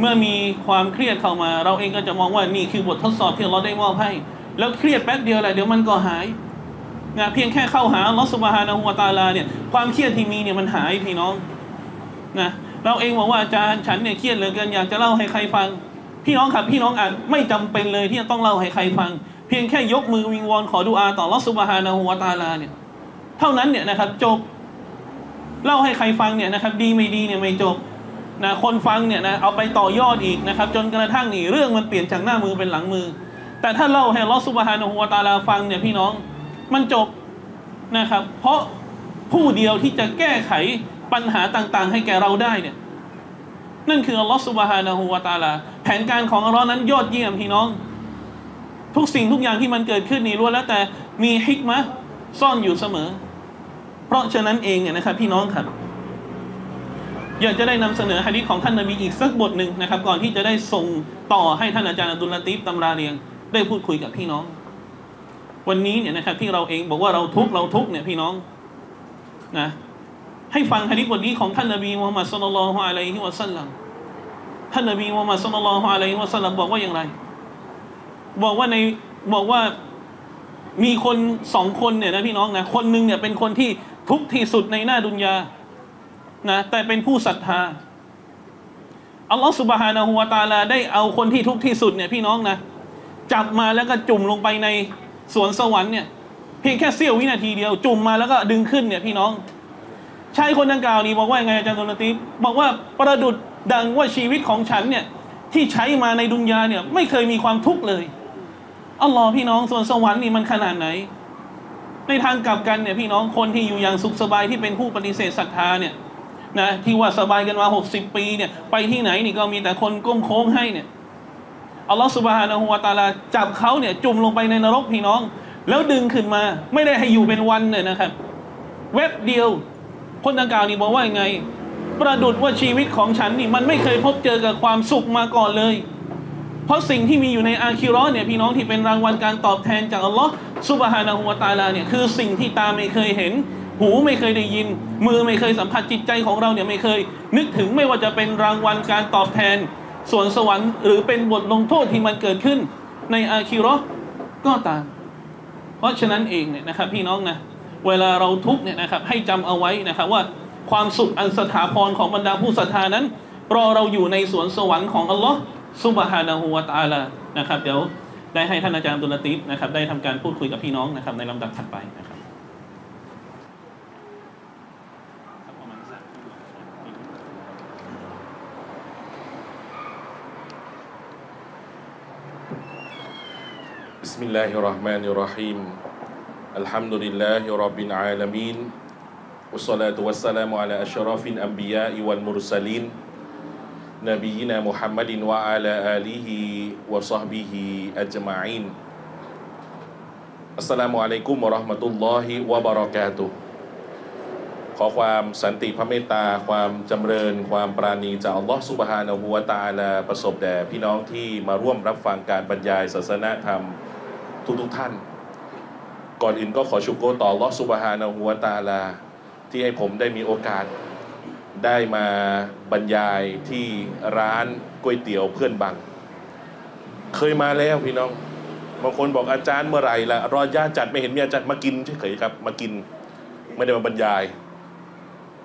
เมื่อมีความเครียดเข้ามาเราเองก็จะมองว่านี่คือบททดสอบที่เราได้มอบให้แล้วเครียดแป๊บเดียวแหละเดี๋ยวมันก็หายนะเพียงแค่เข้าหาอัลลอฮฺซุบฮานะฮูวะตะอาลาเนี่ยความเครียดที่มีเนี่ยมันหายพี่น้องนะเราเองบอกว่าอาจารย์ฉันเนี่ยเครียดเหลือเกินอยากจะเล่าให้ใครฟังพี่น้องครับพี่น้องอาจไม่จำเป็นเลยที่จะต้องเล่าให้ใครฟังเพียงแค่ยกมือวิงวอนขอดุอาต่ออัลลอฮฺซุบฮานะฮูวะตะอาลาเนี่ยเท่านั้นเนี่ยนะครับจบเล่าให้ใครฟังเนี่ยนะครับดีไม่ดีเนี่ยไม่จบนะคนฟังเนี่ยนะเอาไปต่อยอดอีกนะครับจนกระทั่งนี่เรื่องมันเปลี่ยนจากหน้ามือเป็นหลังมือแต่ถ้าเล่าให้อัลลอฮฺซุบฮานะฮูวะตะอาลาฟังเนี่ยพี่น้องมันจบนะครับเพราะผู้เดียวที่จะแก้ไขปัญหาต่างๆให้แก่เราได้เนี่ยนั่นคืออัลลอฮฺซุบฮานะฮูวะตะอาลาแผนการของอัลลอฮ์นั้นยอดเยี่ยมพี่น้องทุกสิ่งทุกอย่างที่มันเกิดขึ้นนี่ล้วนแล้วแต่มีฮิกมะห์ซ่อนอยู่เสมอเพราะฉะนั้นเองเนี่ยนะครับพี่น้องครับอยากจะได้นำเสนอหะดีษของท่านนบีอีกสักบทหนึ่งนะครับก่อนที่จะได้ส่งต่อให้ท่านอาจารย์อับดุลลาตีฟตำราเรียงได้พูดคุยกับพี่น้องวันนี้เนี่ยนะครับที่เราเองบอกว่าเราทุกข์เนี่ยพี่น้องนะให้ฟังหะดีษบทนี้ของท่านนบีมุฮัมมัดศ็อลลัลลอฮุอะลัยฮิวะซัลลัมท่านนบีมุฮัมมัดศ็อลลัลลอฮุอะลัยฮิวะซัลลัมบอกว่าอย่างไรบอกว่ามีคน2 คนเนี่ยนะพี่น้องนะคนหนึ่งเนี่ยเป็นคนที่ทุกข์ที่สุดในหน้าดุนยานะแต่เป็นผู้ศรัทธาอัลลอฮฺซุบฮานะฮูวะตะอาลาได้เอาคนที่ทุกข์ที่สุดเนี่ยพี่น้องนะจับมาแล้วก็จุ่มลงไปในสวนสวรรค์เนี่ยเพียงแค่เสี้ยววินาทีเดียวจุ่มมาแล้วก็ดึงขึ้นเนี่ยพี่น้องชายคนดังกล่าวนี้บอกว่าไงอาจารย์ดุลลาตีฟบอกว่าประดุจดังว่าชีวิตของฉันเนี่ยที่ใช้มาในดุนยาเนี่ยไม่เคยมีความทุกข์เลยอัลลอฮ์พี่น้องส่วนสวรรค์นี่มันขนาดไหนในทางกลับกันเนี่ยพี่น้องคนที่อยู่อย่างสุขสบายที่เป็นผู้ปฏิเสธศรัทธาเนี่ยนะที่ว่าสบายกันมา60 ปีเนี่ยไปที่ไหนนี่ก็มีแต่คนก้มโค้งให้เนี่ยอัลลอฮ์ซุบฮานะฮูวะตะอาลาจับเขาเนี่ยจุ่มลงไปในนรกพี่น้องแล้วดึงขึ้นมาไม่ได้ให้อยู่เป็นวันเลยนะครับเว็บเดียวคนดังกล่าวนี่บอกว่ายังไงประดุจว่าชีวิตของฉันนี่มันไม่เคยพบเจอกับความสุขมาก่อนเลยเพราะสิ่งที่มีอยู่ในอาคิเราะห์เนี่ยพี่น้องที่เป็นรางวัลการตอบแทนจากอัลลอฮ์ซุบฮานะฮูวะตะอาลาเนี่ยคือสิ่งที่ตาไม่เคยเห็นหูไม่เคยได้ยินมือไม่เคยสัมผัสจิตใจของเราเนี่ยไม่เคยนึกถึงไม่ว่าจะเป็นรางวัลการตอบแทนส่วนสวรรค์หรือเป็นบทลงโทษที่มันเกิดขึ้นในอาคิเราะห์ก็ตาม เพราะฉะนั้นเองเนี่ยนะครับพี่น้องนะเวลาเราทุกข์เนี่ยนะครับให้จำเอาไว้นะครับว่าความสุขอันสถาพรของบรรดาผู้ศรัทธานั้นรอเราอยู่ในสวนสวรรค์ของอัลลอฮฺซุบฮานะฮูวะตะอาลานะครับเดี๋ยวได้ให้ท่านอาจารย์ดุลตีฟนะครับได้ทำการพูดคุยกับพี่น้องนะครับในลำดับถัดไปนะครับبسم الله الرحمن الرحيم الحمد لله رب العالمين والصلاة والسلام على أشرف الأنبياء والمرسلين نبينا محمد وعلى آله وصحبه أجمعين السلام عليكم ورحمة الله وبركاته ขอความสันติพระเมตตาความจำเริญความปราณีจากอัลลอฮฺซุบฮานะฮูวะตะอาลาประสบแด่พี่น้องที่มาร่วมรับฟังการบรรยายศาสนธรรมทุกท่านก่อนอื่นก็ขอชุกโกรต่ออัลลอฮฺซุบฮานะฮูวะตะอาลาที่ให้ผมได้มีโอกาสได้มาบรรยายที่ร้านก๋วยเตี๋ยวเพื่อนบังเคยมาแล้วพี่น้องบางคนบอกอาจารย์เมื่อไหร่ล่ะรอย่าจัดไม่เห็นมีอาจารย์มากินเฉยๆครับมากินไม่ได้มาบรรยาย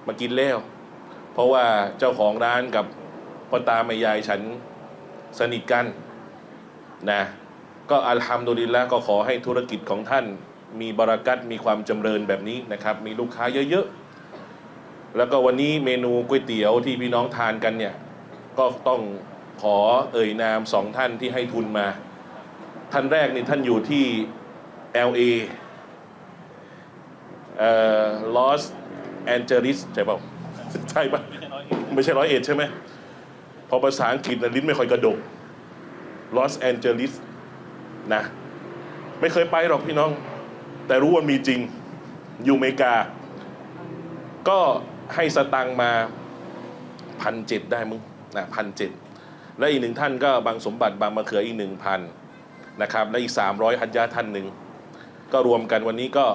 มากินแล้วเพราะว่าเจ้าของร้านกับพ่อตาแม่ยายฉันสนิทกันนะก็อัลฮัมดุลิลละห์ก็ขอให้ธุรกิจของท่านมีบารักัตมีความจำเริญแบบนี้นะครับมีลูกค้าเยอะๆแล้วก็วันนี้เมนูก๋วยเตี๋ยวที่พี่น้องทานกันเนี่ยก็ต้องขอเอ่ยนามสองท่านที่ให้ทุนมาท่านแรกนี่ท่านอยู่ที่ LA ลอสแอนเจลิสใช่ป่าวใช่ป่ะไม่ใช่ร้อยเอ็ดใช่ไหมพอภาษาอังกฤษนะลิ้นไม่ค่อยกระดกลอสแอนเจลิสนะไม่เคยไปหรอกพี่น้องแต่รู้ว่ามีจริงอยู่อเมริกาก็ให้สตังมา1,700ได้มึงนะ1,700และอีกหนึ่งท่านก็บางสมบัติบางมะเขืออีก1,000นะครับและอีก300ฮัจญะท่านหนึ่งก็รวมกันวันนี้ก็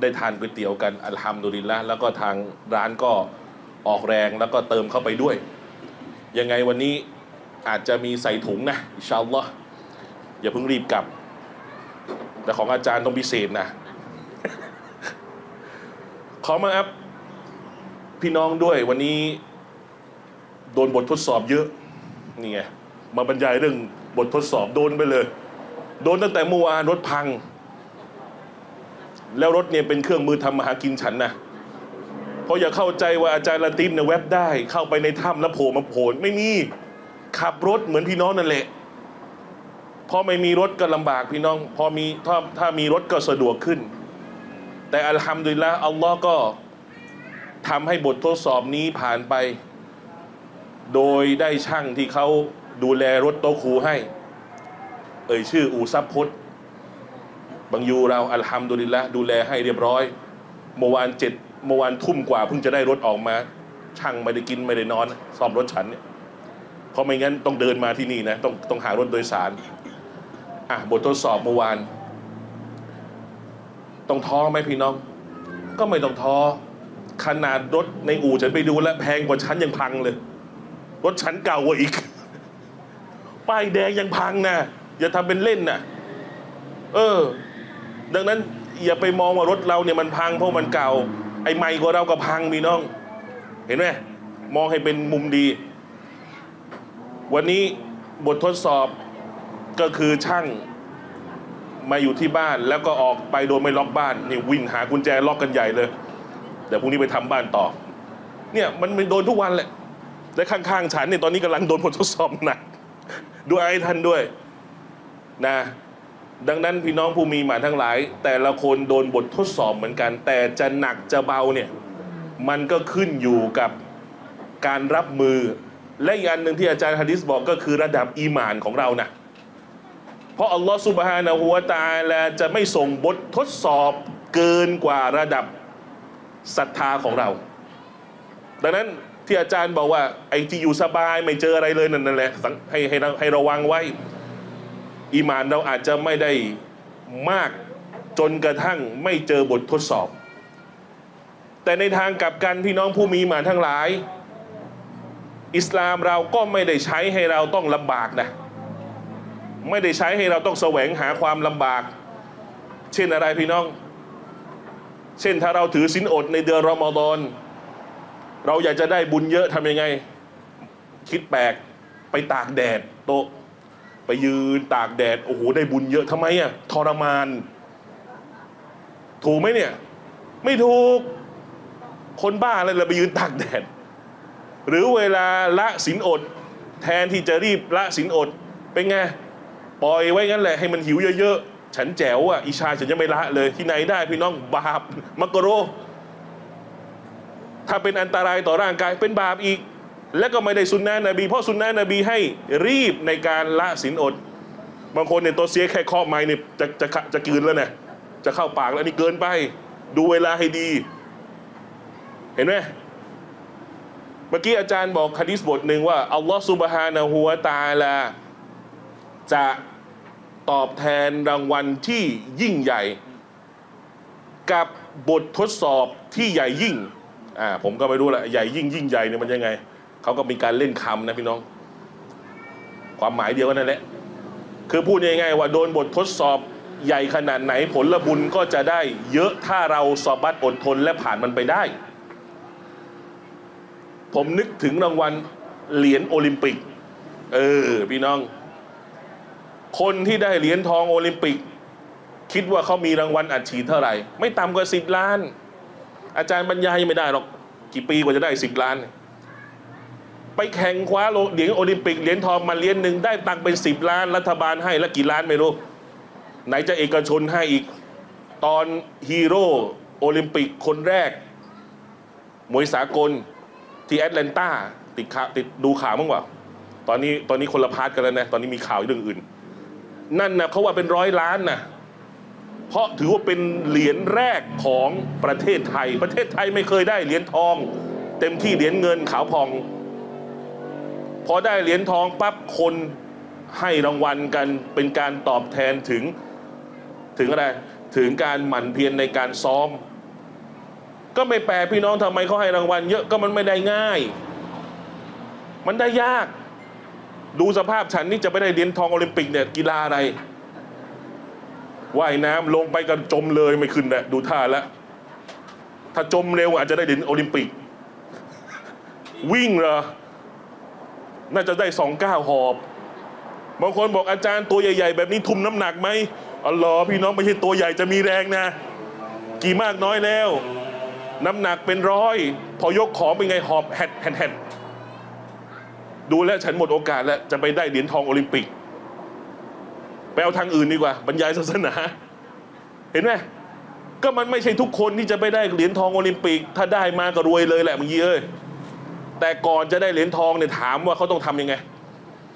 ได้ทานก๋วยเตี๋ยวกันอัลฮัมดุลิลละห์แล้วก็ทางร้านก็ออกแรงแล้วก็เติมเข้าไปด้วยยังไงวันนี้อาจจะมีใส่ถุงนะอินชาอัลลอฮ์อย่าเพิ่งรีบกลับแต่ของอาจารย์ต้องพิเศษนะ ขอมาอัพพี่น้องด้วยวันนี้โดนบททดสอบเยอะนี่ไงมาบรรยายเรื่องบททดสอบโดนไปเลยโดนตั้งแต่เมื่อวานรถพังแล้วรถเนี่ยเป็นเครื่องมือทำมาหากินฉันนะเพราะอย่าเข้าใจว่าอาจารย์ละติฟเนี่ยแวบได้เข้าไปในถ้ำแล้วโผล่มาโผล่ไม่มีขับรถเหมือนพี่น้องนั่นแหละพอไม่มีรถก็ลำบากพี่น้องพอมีถ้ามีรถก็สะดวกขึ้นแต่อัลฮัมดุลิลละห์อัลลอฮ์ก็ทำให้บททดสอบนี้ผ่านไปโดยได้ช่างที่เขาดูแลรถโต๊ะครูให้เอ่ยชื่ออูซับพดบางยูเราอัลฮัมดุลิลละห์ดูแลให้เรียบร้อยเมื่อวานทุ่มกว่าเพิ่งจะได้รถออกมาช่างไม่ได้กินไม่ได้นอนซ่อมรถฉันเนี่ยเพราะไม่งั้นต้องเดินมาที่นี่นะต้องหารถโดยสารอ่ะบททดสอบเมื่อวานต้องท้อไหมพี่น้องก็ไม่ต้องท้อขนาดรถในอู่ฉันไปดูแล้วแพงกว่าฉันยังพังเลยรถฉันเก่ากว่าอีกป้ายแดงยังพังนะอย่าทำเป็นเล่นนะดังนั้นอย่าไปมองว่ารถเราเนี่ยมันพังเพราะมันเก่าไอ้ไมค์ของเราก็พังมีน้องเห็นไหมมองให้เป็นมุมดีวันนี้บททดสอบก็คือช่างมาอยู่ที่บ้านแล้วก็ออกไปโดยไม่ล็อกบ้านนี่วิ่งหากุญแจล็อกกันใหญ่เลยเดี๋ยวพรุ่งนี้ไปทำบ้านต่อเนี่ยมันโดนทุกวันแหละและข้างๆฉันเนี่ยตอนนี้กำลังโดนบททดสอบหนักดูไอ้ท่านด้วยนะดังนั้นพี่น้องผู้มีหมาทั้งหลายแต่ละคนโดนบททดสอบเหมือนกันแต่จะหนักจะเบาเนี่ยมันก็ขึ้นอยู่กับการรับมือและอีกอันหนึ่งที่อาจารย์ฮะดิษบอกก็คือระดับอีหม่านของเรานะเพราะอัลลอฮฺซุบฮานะฮูวะตะอาลาจะไม่ส่งบททดสอบเกินกว่าระดับศรัทธาของเราดังนั้นที่อาจารย์บอกว่าไอ้ที่อยู่สบายไม่เจออะไรเลยนั่นแหละให้ระวังไว้อีหม่านเราอาจจะไม่ได้มากจนกระทั่งไม่เจอบททดสอบแต่ในทางกลับกันพี่น้องผู้มีอีหม่านทั้งหลายอิสลามเราก็ไม่ได้ใช้ให้เราต้องลำบากนะไม่ได้ใช้ให้เราต้องแสวงหาความลำบาก เช่นอะไรพี่น้องเช่นถ้าเราถือศีลอดในเดือนรอมฎอนเราอยากจะได้บุญเยอะทำยังไงคิดแปลกไปตากแดดโตไปยืนตากแดดโอ้โหได้บุญเยอะทำไมอ่ะทรมานถูกไหมเนี่ยไม่ถูกคนบ้าอะไรเราไปยืนตากแดดหรือเวลาละศีลอดแทนที่จะรีบละศีลอดเป็นไงปล่อยไว้งั้นแหละให้มันหิวเยอะๆฉันแจ๋วอ่ะอิชาฉันยังไม่ละเลยที่ไหนได้พี่น้องบาปมักกะโรถ้าเป็นอันตรายต่อร่างกายเป็นบาปอีกและก็ไม่ได้สุนนะนบีเพราะสุนนะนบีให้รีบในการละศีลอดบางคนเนี่ยตัวเสียแค่เคาะไม้เนี่ยจะกินแล้วเนี่ยจะเข้าปากแล้วนี่เกินไปดูเวลาให้ดีเห็นไหมเมื่อกี้อาจารย์บอกหะดีษบทหนึ่งว่าอัลลอฮฺซุบฮานะฮูวะตะอาลาจะตอบแทนรางวัลที่ยิ่งใหญ่กับบททดสอบที่ใหญ่ยิ่งผมก็ไม่รู้ละใหญ่ยิ่งยิ่งใหญ่เนี่ยมันยังไงเขาก็มีการเล่นคำนะพี่น้องความหมายเดียวกันนั่นแหละคือพูดง่ายๆว่าโดนบททดสอบใหญ่ขนาดไหนผลบุญก็จะได้เยอะถ้าเราสอบบัตรอดทนและผ่านมันไปได้ผมนึกถึงรางวัลเหรียญโอลิมปิกพี่น้องคนที่ได้เหรียญทองโอลิมปิกคิดว่าเขามีรางวัลอัดฉีดเท่าไหร่ไม่ต่ำกว่า10 ล้านอาจารย์บรรยายไม่ได้หรอกกี่ปีกว่าจะได้10 ล้านไปแข่งคว้าเหรียญโอลิมปิกเหรียญทองมาเหรียญหนึ่งได้ตังค์เป็น10 ล้านรัฐบาลให้ละกี่ล้านไม่รู้ไหนจะเอกชนให้อีกตอนฮีโร่โอลิมปิกคนแรกมวยสากลที่แอตแลนตาติดดูข่าวบ้างวะตอนนี้คนละพาร์ทกันแล้วนะตอนนี้มีข่าวเรื่องอื่นนั่นนะเขาว่าเป็น100 ล้านนะเพราะถือว่าเป็นเหรียญแรกของประเทศไทยประเทศไทยไม่เคยได้เหรียญทองเต็มที่เหรียญเงินขาวพองพอได้เหรียญทองปั๊บคนให้รางวัลกันเป็นการตอบแทนถึงอะไรถึงการหมั่นเพียรในการซ้อมก็ไม่แปลพี่น้องทำไมเขาให้รางวัลเยอะก็มันไม่ได้ง่ายมันได้ยากดูสภาพฉันนี่จะไม่ได้เหรียญทองโอลิมปิกเนี่ยกีฬาอะไรว่ายน้ำลงไปกันจมเลยไม่ขึ้นนะดูท่าแล้วถ้าจมเร็วอาจจะได้เหรียญโอลิมปิกวิ่งเหรอน่าจะได้2.9 หอบบางคนบอกอาจารย์ตัวใหญ่ๆแบบนี้ทุ่มน้ำหนักไหมอ๋อเหรอพี่น้องไม่ใช่ตัวใหญ่จะมีแรงนะกี่มากน้อยแล้วน้ำหนักเป็น100พอยกของเป็นไงหอบแฮดดูแลฉันหมดโอกาสแล้วจะไปได้เหรียญทองโอลิมปิกไปเอาทางอื่นดีกว่าบรรยายศาสนาเห็นไหมก็มันไม่ใช่ทุกคนที่จะไปได้เหรียญทองโอลิมปิกถ้าได้มาก็รวยเลยแหละมึงยี่เอ้ยแต่ก่อนจะได้เหรียญทองเนี่ยถามว่าเขาต้องทำยังไง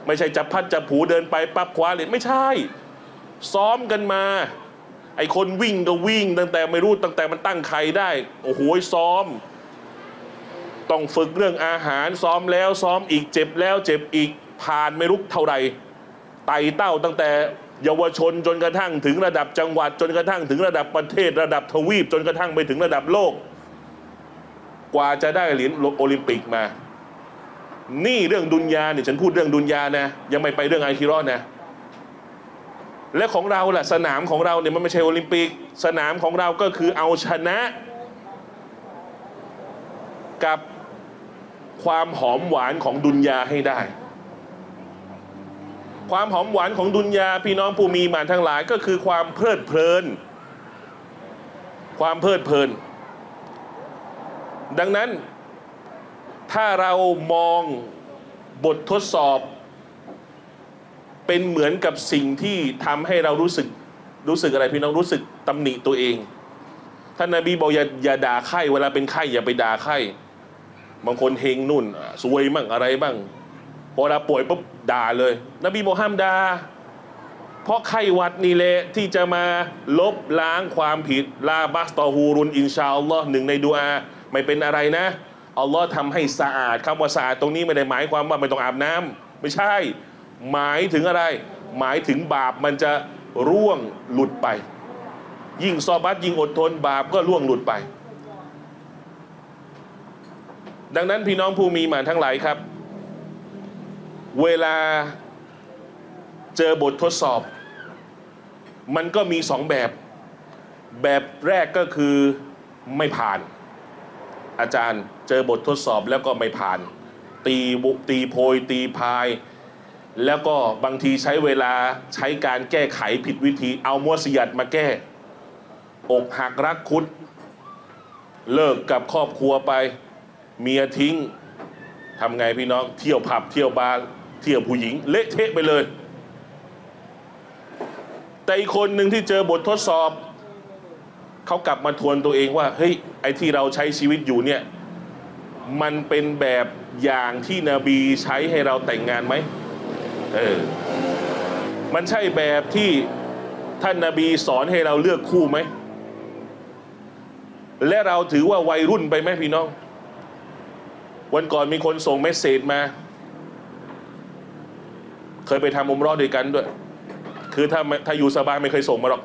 ไม่ใช่จับพัดจับผูเดินไปปั๊บคว้าเหรียญไม่ใช่ซ้อมกันมาไอคนวิ่งก็วิ่งตั้งแต่ไม่รู้ตั้งแต่มันตั้งใครได้โอ้โหซ้อมต้องฝึกเรื่องอาหารซ้อมแล้วซ้อมอีกเจ็บแล้วเจ็บอีกผ่านไม่รู้เท่าไหร่ไต่เต้าตั้งแต่เยาวชนจนกระทั่งถึงระดับจังหวัดจนกระทั่งถึงระดับประเทศระดับทวีปจนกระทั่งไปถึงระดับโลกกว่าจะได้เหรียญโอลิมปิกมานี่เรื่องดุนยาเนี่ยฉันพูดเรื่องดุนยานะยังไม่ไปเรื่องอาคิเราะห์นะและของเราล่ะสนามของเราเนี่ยมันไม่ใช่โอลิมปิกสนามของเราก็คือเอาชนะกับความหอมหวานของดุนยาให้ได้ความหอมหวานของดุนยาพี่น้องผู้มีมานทั้งหลายก็คือความเพลิดเพลินดังนั้นถ้าเรามองบททดสอบเป็นเหมือนกับสิ่งที่ทำให้เรารู้สึกอะไรพี่น้องรู้สึกตำหนิตัวเองท่านนบีบอกอย่าด่าไข้เวลาเป็นไข้อย่าไปด่าไข้บางคนเฮงนุ่นซวยบ้างอะไรบ้างพอเราป่วยปุ๊บด่าเลยนบีบอกห้ามด่าเพราะไข้หวัดนี่แหละที่จะมาลบล้างความผิดลาบัสตอฮูรุนอินชาอัลลอฮ์หนึ่งในดุอาไม่เป็นอะไรนะอัลลอฮ์ทำให้สะอาดคำว่าสะอาดตรงนี้ไม่ได้หมายความว่าไม่ต้องอาบน้ำไม่ใช่หมายถึงอะไรหมายถึงบาปมันจะร่วงหลุดไปยิ่งซอบัตยิ่งอดทนบาปก็ร่วงหลุดไปดังนั้นพี่น้องผู้มีมานทั้งหลายครับเวลาเจอบททดสอบมันก็มี2แบบ แบบแรกก็คือไม่ผ่านอาจารย์เจอบททดสอบแล้วก็ไม่ผ่านตีโพยตีพายแล้วก็บางทีใช้เวลาใช้การแก้ไขผิดวิธีเอามัวเสียดมาแก้อกหักรักคุดเลิกกับครอบครัวไปเมียทิ้งทำไงพี่น้องเที่ยวผับเที่ยวบาร์เที่ยวผู้หญิงเละเทะไปเลยแต่อีกคนหนึ่งที่เจอบททดสอบเขากลับมาทวนตัวเองว่าเฮ้ยไอ้ที่เราใช้ชีวิตอยู่เนี่ยมันเป็นแบบอย่างที่นบีใช้ให้เราแต่งงานไหมมันใช่แบบที่ท่านนบีสอนให้เราเลือกคู่ไหมและเราถือว่าวัยรุ่นไปไหมพี่น้องวันก่อนมีคนส่งเมสเสจมาเคยไปทำอุมเราะห์ด้วยกันด้วยคือถ้าอยู่สบายไม่เคยส่งมาหรอก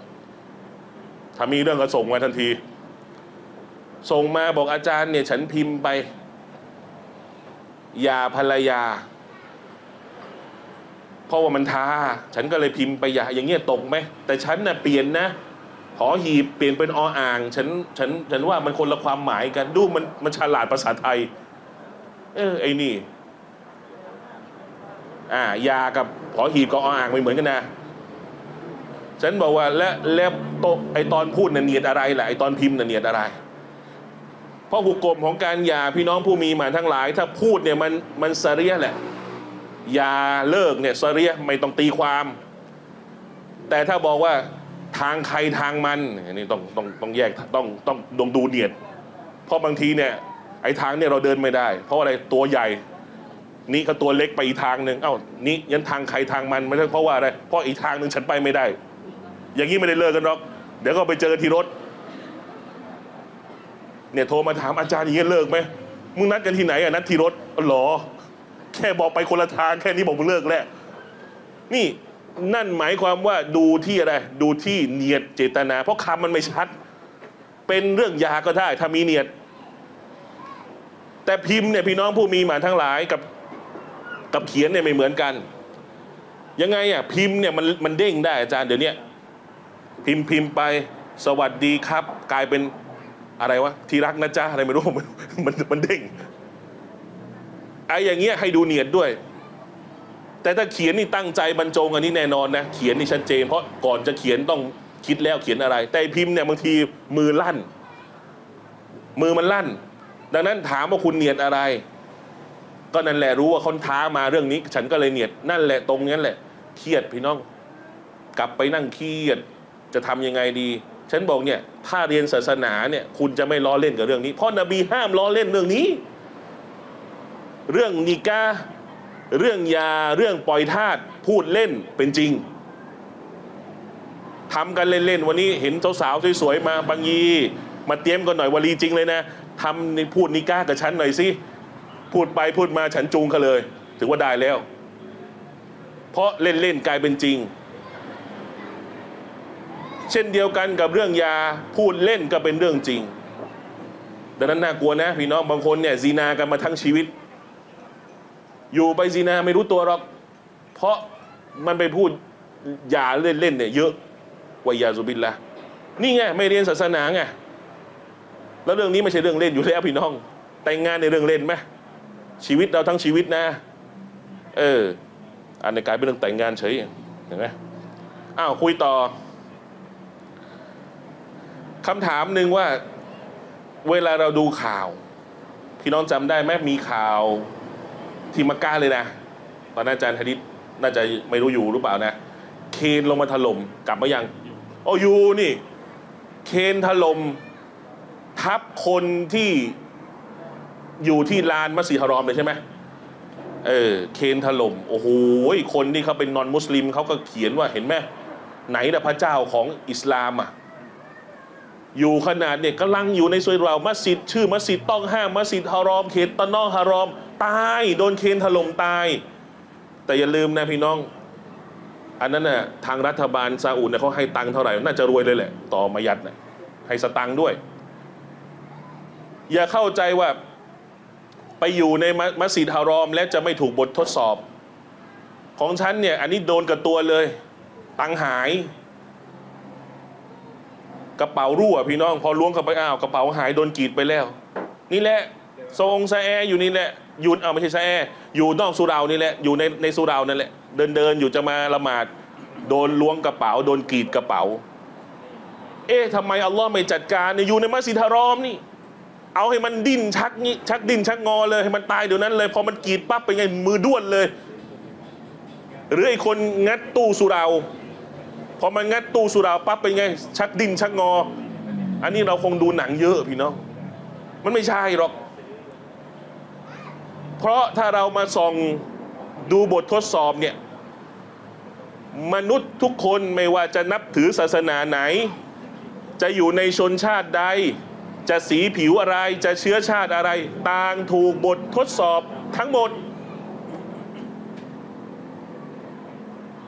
ถ้ามีเรื่องก็ส่งมาทันทีส่งมาบอกอาจารย์เนี่ยฉันพิมพ์ไปยาภรรยาเพราะว่ามันท้าฉันก็เลยพิมพ์ไปยาอย่างเงี้ยตกไหมแต่ฉันน่ะเปลี่ยนนะหอหีบเปลี่ยนเป็นออ่างฉันว่ามันคนละความหมายกันดูมันฉลาดภาษาไทยไอ้นี่ยากับหอหีบกับออ่างไม่เหมือนกันนะฉันบอกว่าและไอตอนพูดน่ะเนียดอะไรแหละไอตอนพิมพ์น่ะเนียดอะไรเพราะหุกกลมของการยาพี่น้องผู้มีหมานทั้งหลายถ้าพูดเนี่ยมันเสรียแหละยาเลิกเนี่ยเสรียไม่ต้องตีความแต่ถ้าบอกว่าทางใครทางมันอันนี้ต้องแยกต้องดูเนียดเพราะบางทีเนี่ยไอ้ทางเนี่ยเราเดินไม่ได้เพราะอะไรตัวใหญ่นี่ก็ตัวเล็กไปอีกทางหนึ่งเอ้านี่ยันทางใครทางมันไม่ใช่เพราะว่าอะไรเพราะอีกทางหนึ่งฉันไปไม่ได้อย่างนี้ไม่ได้เลิกกันหรอกเดี๋ยวก็ไปเจอที่รถเนี่ยโทรมาถามอาจารย์อย่างนี้เลิกไหมมึงนัดกันที่ไหนอะนัดที่รถหรอแค่บอกไปคนละทางแค่นี้บอกมึงเลิกแล้วนี่นั่นหมายความว่าดูที่อะไรดูที่เนียดเจตนาเพราะคำมันไม่ชัดเป็นเรื่องยาก็ได้ถ้ามีเนียดแต่พิมพ์เนี่ยพี่น้องผู้มีหมานทั้งหลายกับเขียนเนี่ยไม่เหมือนกันยังไงอ่ะพิมพ์เนี่ยมันเด้งได้อาจารย์เดี๋ยวนี้พิมพ์ไปสวัสดีครับกลายเป็นอะไรวะที่รักนะจ๊ะอะไรไม่รู้มันเด้งไอ้อย่างเงี้ยให้ดูเนียดด้วยแต่ถ้าเขียนนี่ตั้งใจบรรจงอันนี้แน่นอนนะเขียนนี่ชัดเจนเพราะก่อนจะเขียนต้องคิดแล้วเขียนอะไรแต่พิมพ์เนี่ยบางทีมือลั่นมือมันลั่นดังนั้นถามว่าคุณเนียดอะไรก็นั่นแหละรู้ว่าคนท้ามาเรื่องนี้ฉันก็เลยเนียดนั่นแหละตรงนั้นแหละเครียดพี่น้องกลับไปนั่งเครียดจะทำยังไงดีฉันบอกเนี่ยถ้าเรียนศาสนาเนี่ยคุณจะไม่ล้อเล่นกับเรื่องนี้เพราะนบีห้ามล้อเล่นเรื่องนี้เรื่องนิกาเรื่องยาเรื่องปล่อยทาสพูดเล่นเป็นจริงทำกันเล่นๆวันนี้เห็นสาวๆสวยๆมาบางยีมาเตรียมกันหน่อยวลีจริงเลยนะทำในพูดนิกากับฉันหน่อยสิพูดไปพูดมาฉันจูงเขาเลยถือว่าได้แล้วเพราะเล่นๆกลายเป็นจริงเช่นเดียวกันกับเรื่องยาพูดเล่นก็เป็นเรื่องจริงดังนั้นน่ากลัวนะพี่น้องบางคนเนี่ยซีนากันมาทั้งชีวิตอยู่ไปซีนาไม่รู้ตัวหรอกเพราะมันไปพูดยาเล่นๆเนี่ยเยอะวายาซุบิลละนี่ไงไม่เรียนศาสนาไงแล้วเรื่องนี้ไม่ใช่เรื่องเล่นอยู่แล้วพี่น้องแต่งงานในเรื่องเล่นไหมชีวิตเราทั้งชีวิตนะอันในกลายเป็นเรื่องแต่งงานเฉยเห็นไหมคุยต่อคำถามหนึ่งว่าเวลาเราดูข่าวพี่น้องจำได้ไหมมีข่าวที่มักกะห์เลยนะตอนอาจารย์ฮะดิษน่าจะไม่รู้อยู่หรือเปล่านะเคนลงมาถล่มกลับมายังโอ้ยูนี่เคนถล่มทับคนที่อยู่ที่ลานมัสยิดฮารอมเลยใช่ไหมเคนถล่มโอ้โหคนที่เขาเป็นนอนมุสลิมเขาก็เขียนว่าเห็นไหมไหนล่ะพระเจ้าของอิสลามอ่ะอยู่ขนาดเนี่ยกำลังอยู่ในซอยเรามัสยิดชื่อมัสยิดต้องห้ามมัสยิดฮารอมเขตตะนอฮารอมตายโดนเคนถล่มตายแต่อย่าลืมนะพี่น้องอันนั้นน่ะทางรัฐบาลซาอุดเนี่ยเขาให้ตังค์เท่าไหร่น่าจะรวยเลยแหละต่อมายัดนะให้สตังค์ด้วยอย่าเข้าใจว่าไปอยู่ในมัสยิดฮารอมและจะไม่ถูกบททดสอบของฉันเนี่ยอันนี้โดนกับตัวเลยตังหาย กระเป๋ารั่วพี่น้องพอล้วงเข้าไปอ้าวกระเป๋าหายโดนกรีดไปแล้วนี่แหละทรงซะแออยู่นี่แหละอยู่เอาไม่ใช่ซะแออยู่นอกสุรานี่แหละอยู่ในสุรานั่นแหละเดินอยู่จะมาละหมาดโดนล้วงกระเป๋าโดนกรีดกระเป๋าเอ๊ะทำไมอัลลอฮ์ไม่จัดการเนี่ยอยู่ในมัสยิดฮารอมนี่เอาให้มันดิ้นชักนี้ชักดิ้นชักงอเลยให้มันตายเดี๋ยวนั้นเลยพอมันกรีดปั๊บไปไงมือด้วนเลยหรือไอ้คนงัดตู้สุราพอมันงัดตู้สุราปั๊บไปไงชักดิ้นชักงออันนี้เราคงดูหนังเยอะพี่น้องมันไม่ใช่หรอกเพราะถ้าเรามาส่องดูบททดสอบเนี่ยมนุษย์ทุกคนไม่ว่าจะนับถือศาสนาไหนจะอยู่ในชนชาติใดจะสีผิวอะไรจะเชื้อชาติอะไรต่างถูกบททดสอบทั้งหมด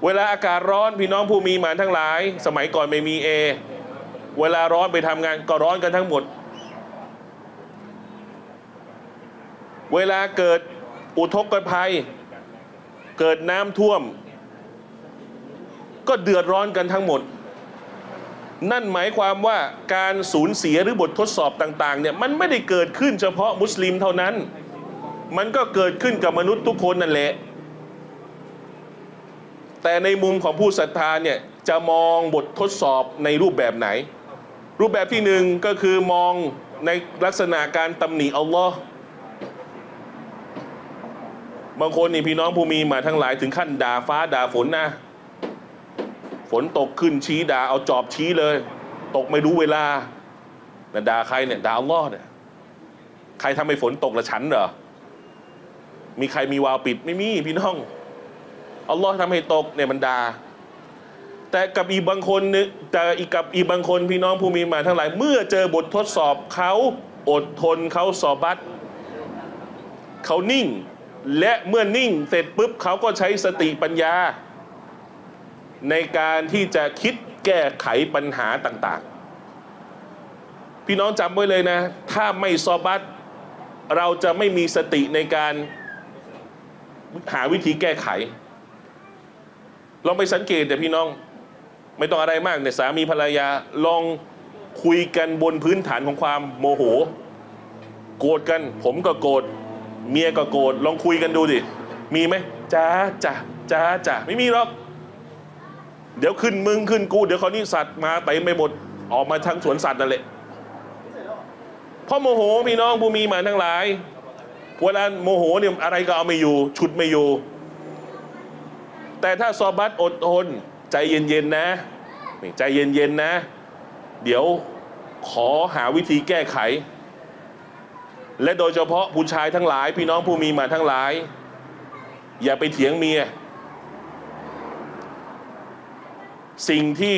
เวลาอากาศร้อนพี่น้องผู้มีหมานทั้งหลายสมัยก่อนไม่มีแอร์เวลาร้อนไปทำงานก็ร้อนกันทั้งหมดเวลาเกิดอุทกภัยเกิดน้ำท่วมก็เดือดร้อนกันทั้งหมดนั่นหมายความว่าการสูญเสียหรือบททดสอบต่างๆเนี่ยมันไม่ได้เกิดขึ้นเฉพาะมุสลิมเท่านั้นมันก็เกิดขึ้นกับมนุษย์ทุกคนนั่นแหละแต่ในมุมของผู้ศรัทธาเนี่ยจะมองบททดสอบในรูปแบบไหนรูปแบบที่หนึ่งก็คือมองในลักษณะการตำหนิอัลลอฮ์บางคนนี่พี่น้องผู้มีมาทั้งหลายถึงขั้นด่าฟ้าด่าฝนนะฝนตกขึ้นชี้ด่าเอาจอบชี้เลยตกไม่รู้เวลาแต่ด่าใครเนี่ยด่าอัลลอฮ์เนี่ยใครทำให้ฝนตกละฉันเหรอมีใครมีวาล์วปิดไม่มีพี่น้องอัลลอฮ์ทำให้ตกเนี่ยมันด่าแต่กับอีกบางคนเนี่ยแต่อีกกับอีกบางคนพี่น้องผู้มีมาทั้งหลายเมื่อเจอบททดสอบเขาอดทนเขาสอบัตเขานิ่งและเมื่อนิ่งเสร็จปุ๊บเขาก็ใช้สติปัญญาในการที่จะคิดแก้ไขปัญหาต่างๆพี่น้องจำไว้เลยนะถ้าไม่ซอบัตเราจะไม่มีสติในการหาวิธีแก้ไขลองไปสังเกตแต่พี่น้องไม่ต้องอะไรมากเนี่ยสามีภรรยาลองคุยกันบนพื้นฐานของความโมโหโกรธกันผมก็โกรธเมียก็โกรธลองคุยกันดูดิมีไหมจ้าจ้าจ้าจ้าไม่มีหรอกเดี๋ยวขึ้นมึงขึ้นกูเดี๋ยวเขานี่สัตว์มาเต็มไปหมดออกมาทั้งสวนสัตว์นั่นแหละเพราะโมโหพี่น้องผู้มีหมานทั้งหลายเวลาโมโหเนี่ยอะไรก็เอาไม่อยู่ฉุดไม่อยู่แต่ถ้าซอบัตอดทนใจเย็นๆนะใจเย็นๆนะเดี๋ยวขอหาวิธีแก้ไขและโดยเฉพาะผู้ชายทั้งหลายพี่น้องผู้มีหมานทั้งหลายอย่าไปเถียงเมียสิ่งที่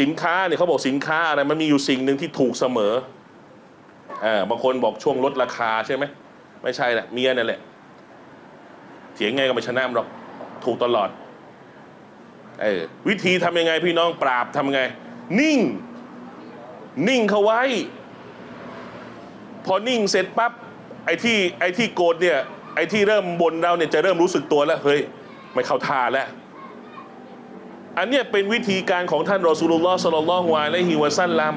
สินค้าเนี่ยเขาบอกสินค้าอะไรมันมีอยู่สิ่งหนึ่งที่ถูกเสมอบางคนบอกช่วงลดราคาใช่ไหมไม่ใช่แหละเมียนั่นแหละเถียงไงก็ไม่ชนะหรอกถูกตลอดวิธีทำยังไงพี่น้องปราบทำยังไงนิ่งนิ่งเขาไว้พอนิ่งเสร็จปั๊บไอ้ที่โกรธเนี่ยไอ้ที่เริ่มบ่นเราเนี่ยจะเริ่มรู้สึกตัวแล้วเฮ้ยไม่เข้าท่าแล้วอันนี้เป็นวิธีการของท่านรอซูลุลลอฮ์ศ็อลลัลลอฮุอะลัยฮิวะซัลลัม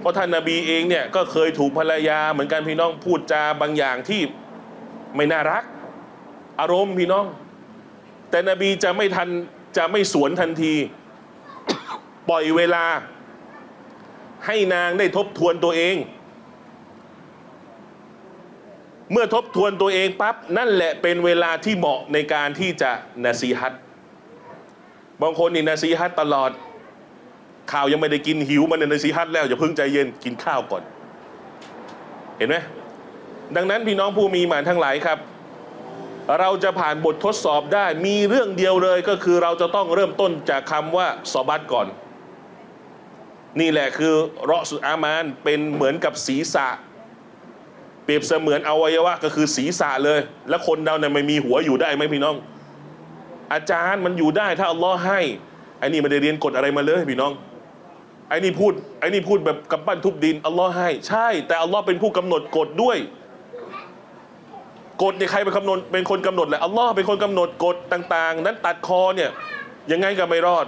เพราะท่านนบีเองเนี่ยก็เคยถูกภรรยาเหมือนกันพี่น้องพูดจาบางอย่างที่ไม่น่ารักอารมณ์พี่น้องแต่นบีจะไม่สวนทันที ปล่อยเวลาให้นางได้ทบทวนตัวเองเมื่อทบทวนตัวเองปั๊บนั่นแหละเป็นเวลาที่เหมาะในการที่จะนะซีฮัตบางคนนี่นะซีฮัตตลอดข้าวยังไม่ได้กินหิวมันนะซีฮัตแล้วอย่าเพิ่งใจเย็นกินข้าวก่อนเห็นไหมดังนั้นพี่น้องผู้มีหมานทั้งหลายครับเราจะผ่านบททดสอบได้มีเรื่องเดียวเลยก็คือเราจะต้องเริ่มต้นจากคำว่าซอบัตก่อนนี่แหละคือรอสุอามานเป็นเหมือนกับศีรษะเปรียบเสมือนอวัยวะก็คือศีรษะเลยแล้วคนเราเนี่ยไม่มีหัวอยู่ได้ไหมพี่น้องอาจารย์มันอยู่ได้ถ้าอัลลอฮ์ให้ไอ้นี่ไม่ได้เรียนกฎอะไรมาเลยพี่น้องไอ้นี่พูดแบบกำปั้นทุบดินอัลลอฮ์ให้ใช่แต่อัลลอฮ์เป็นผู้กำหนดกฎด้วยกฎเนี่ยใครเป็นคนกำหนดแหละอัลลอฮ์เป็นคนกำหนดกฎต่างๆนั้นตัดคอเนี่ยยังไงก็ไม่รอด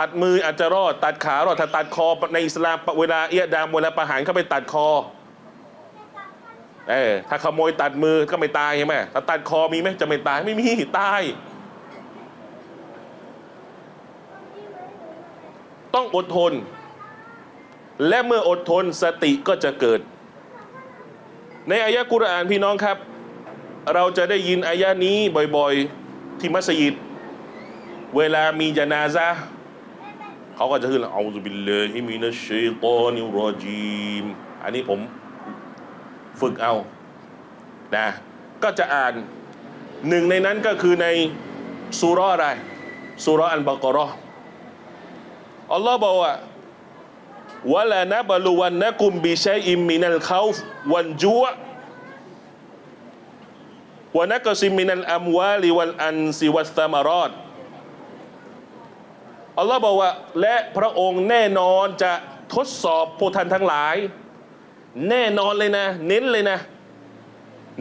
ตัดมืออาจจะรอดตัดขารอดถ้าตัดคอในอิสลามเวลาเอียดามเวลาประหารเข้าไปตัดคอถ้าขโมยตัดมือก็ไม่ตายใช่ไหมถ้าตัดคอมีไหมจะไม่ตายไม่มีตายต้องอดทนและเมื่ออดทนสติก็จะเกิดในอายะกุรอานพี่น้องครับเราจะได้ยินอายะนี้บ่อยๆที่มัสยิดเวลามีญะนาซะห์เขาก็จะขึ้นเอาซุบิลลาฮิมินัชชัยฏอนิรรจีมอันนี้ผมฝึกเอานะก็จะอ่านหนึ่งในนั้นก็คือในซูเราะห์อะไรซูเราะห์อัลบะเกาะเราะห์อัลลอฮ์บอกว่าวะลานะบะลุวันนะกุมบิชัยอิมมินัลคอฟวัลญูอ์วะนักซิมมินัลอัมวาลิวัลอันซิวัสซะมะรอตอัลลอฮ์บอกว่าและพระองค์แน่นอนจะทดสอบพวกท่านทั้งหลายแน่นอนเลยนะเน้นเลยนะ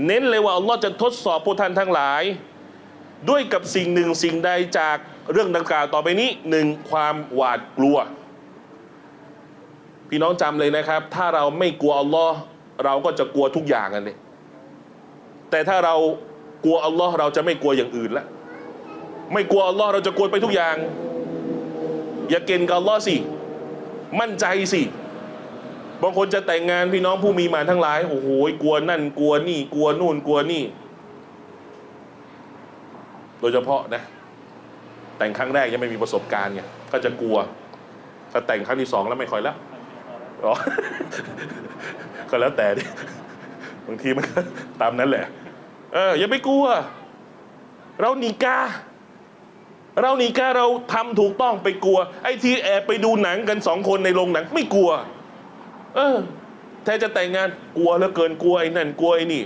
เน้นเลยว่าอัลลอฮ์จะทดสอบพวกท่านทั้งหลายด้วยกับสิ่งหนึ่งสิ่งใดจากเรื่องดังกล่าวต่อไปนี้หนึ่งความหวาดกลัวพี่น้องจำเลยนะครับถ้าเราไม่กลัวอัลลอฮ์เราก็จะกลัวทุกอย่างกันเลยแต่ถ้าเรากลัวอัลลอฮ์เราจะไม่กลัวอย่างอื่นละไม่กลัวอัลลอฮ์เราจะกลัวไปทุกอย่างอย่าเกณฑ์กับอัลลอฮ์สิมั่นใจสิบางคนจะแต่งงานพี่น้องผู้มีมารทั้งหลายโอ้โหกลัวนั่นกลัวนี่กลัวนู่นกลัวนี่โดยเฉพาะนะแต่งครั้งแรกยังไม่มีประสบการณ์ไงก็จะกลัวถ้าแต่งครั้งที่สองแล้วไม่ค่อยละอ๋อก็แล้วแต่บางทีมันก็ตามนั้นแหละอย่าไปกลัวเรานิกาเรานิกาเราทำถูกต้องไปกลัวไอ้ที่แอบไปดูหนังกันสองคนในโรงหนังไม่กลัวแท้จะแต่งงานกลัวเหลือเกินกลัวไอ้นั่นกลัวไอ้นี่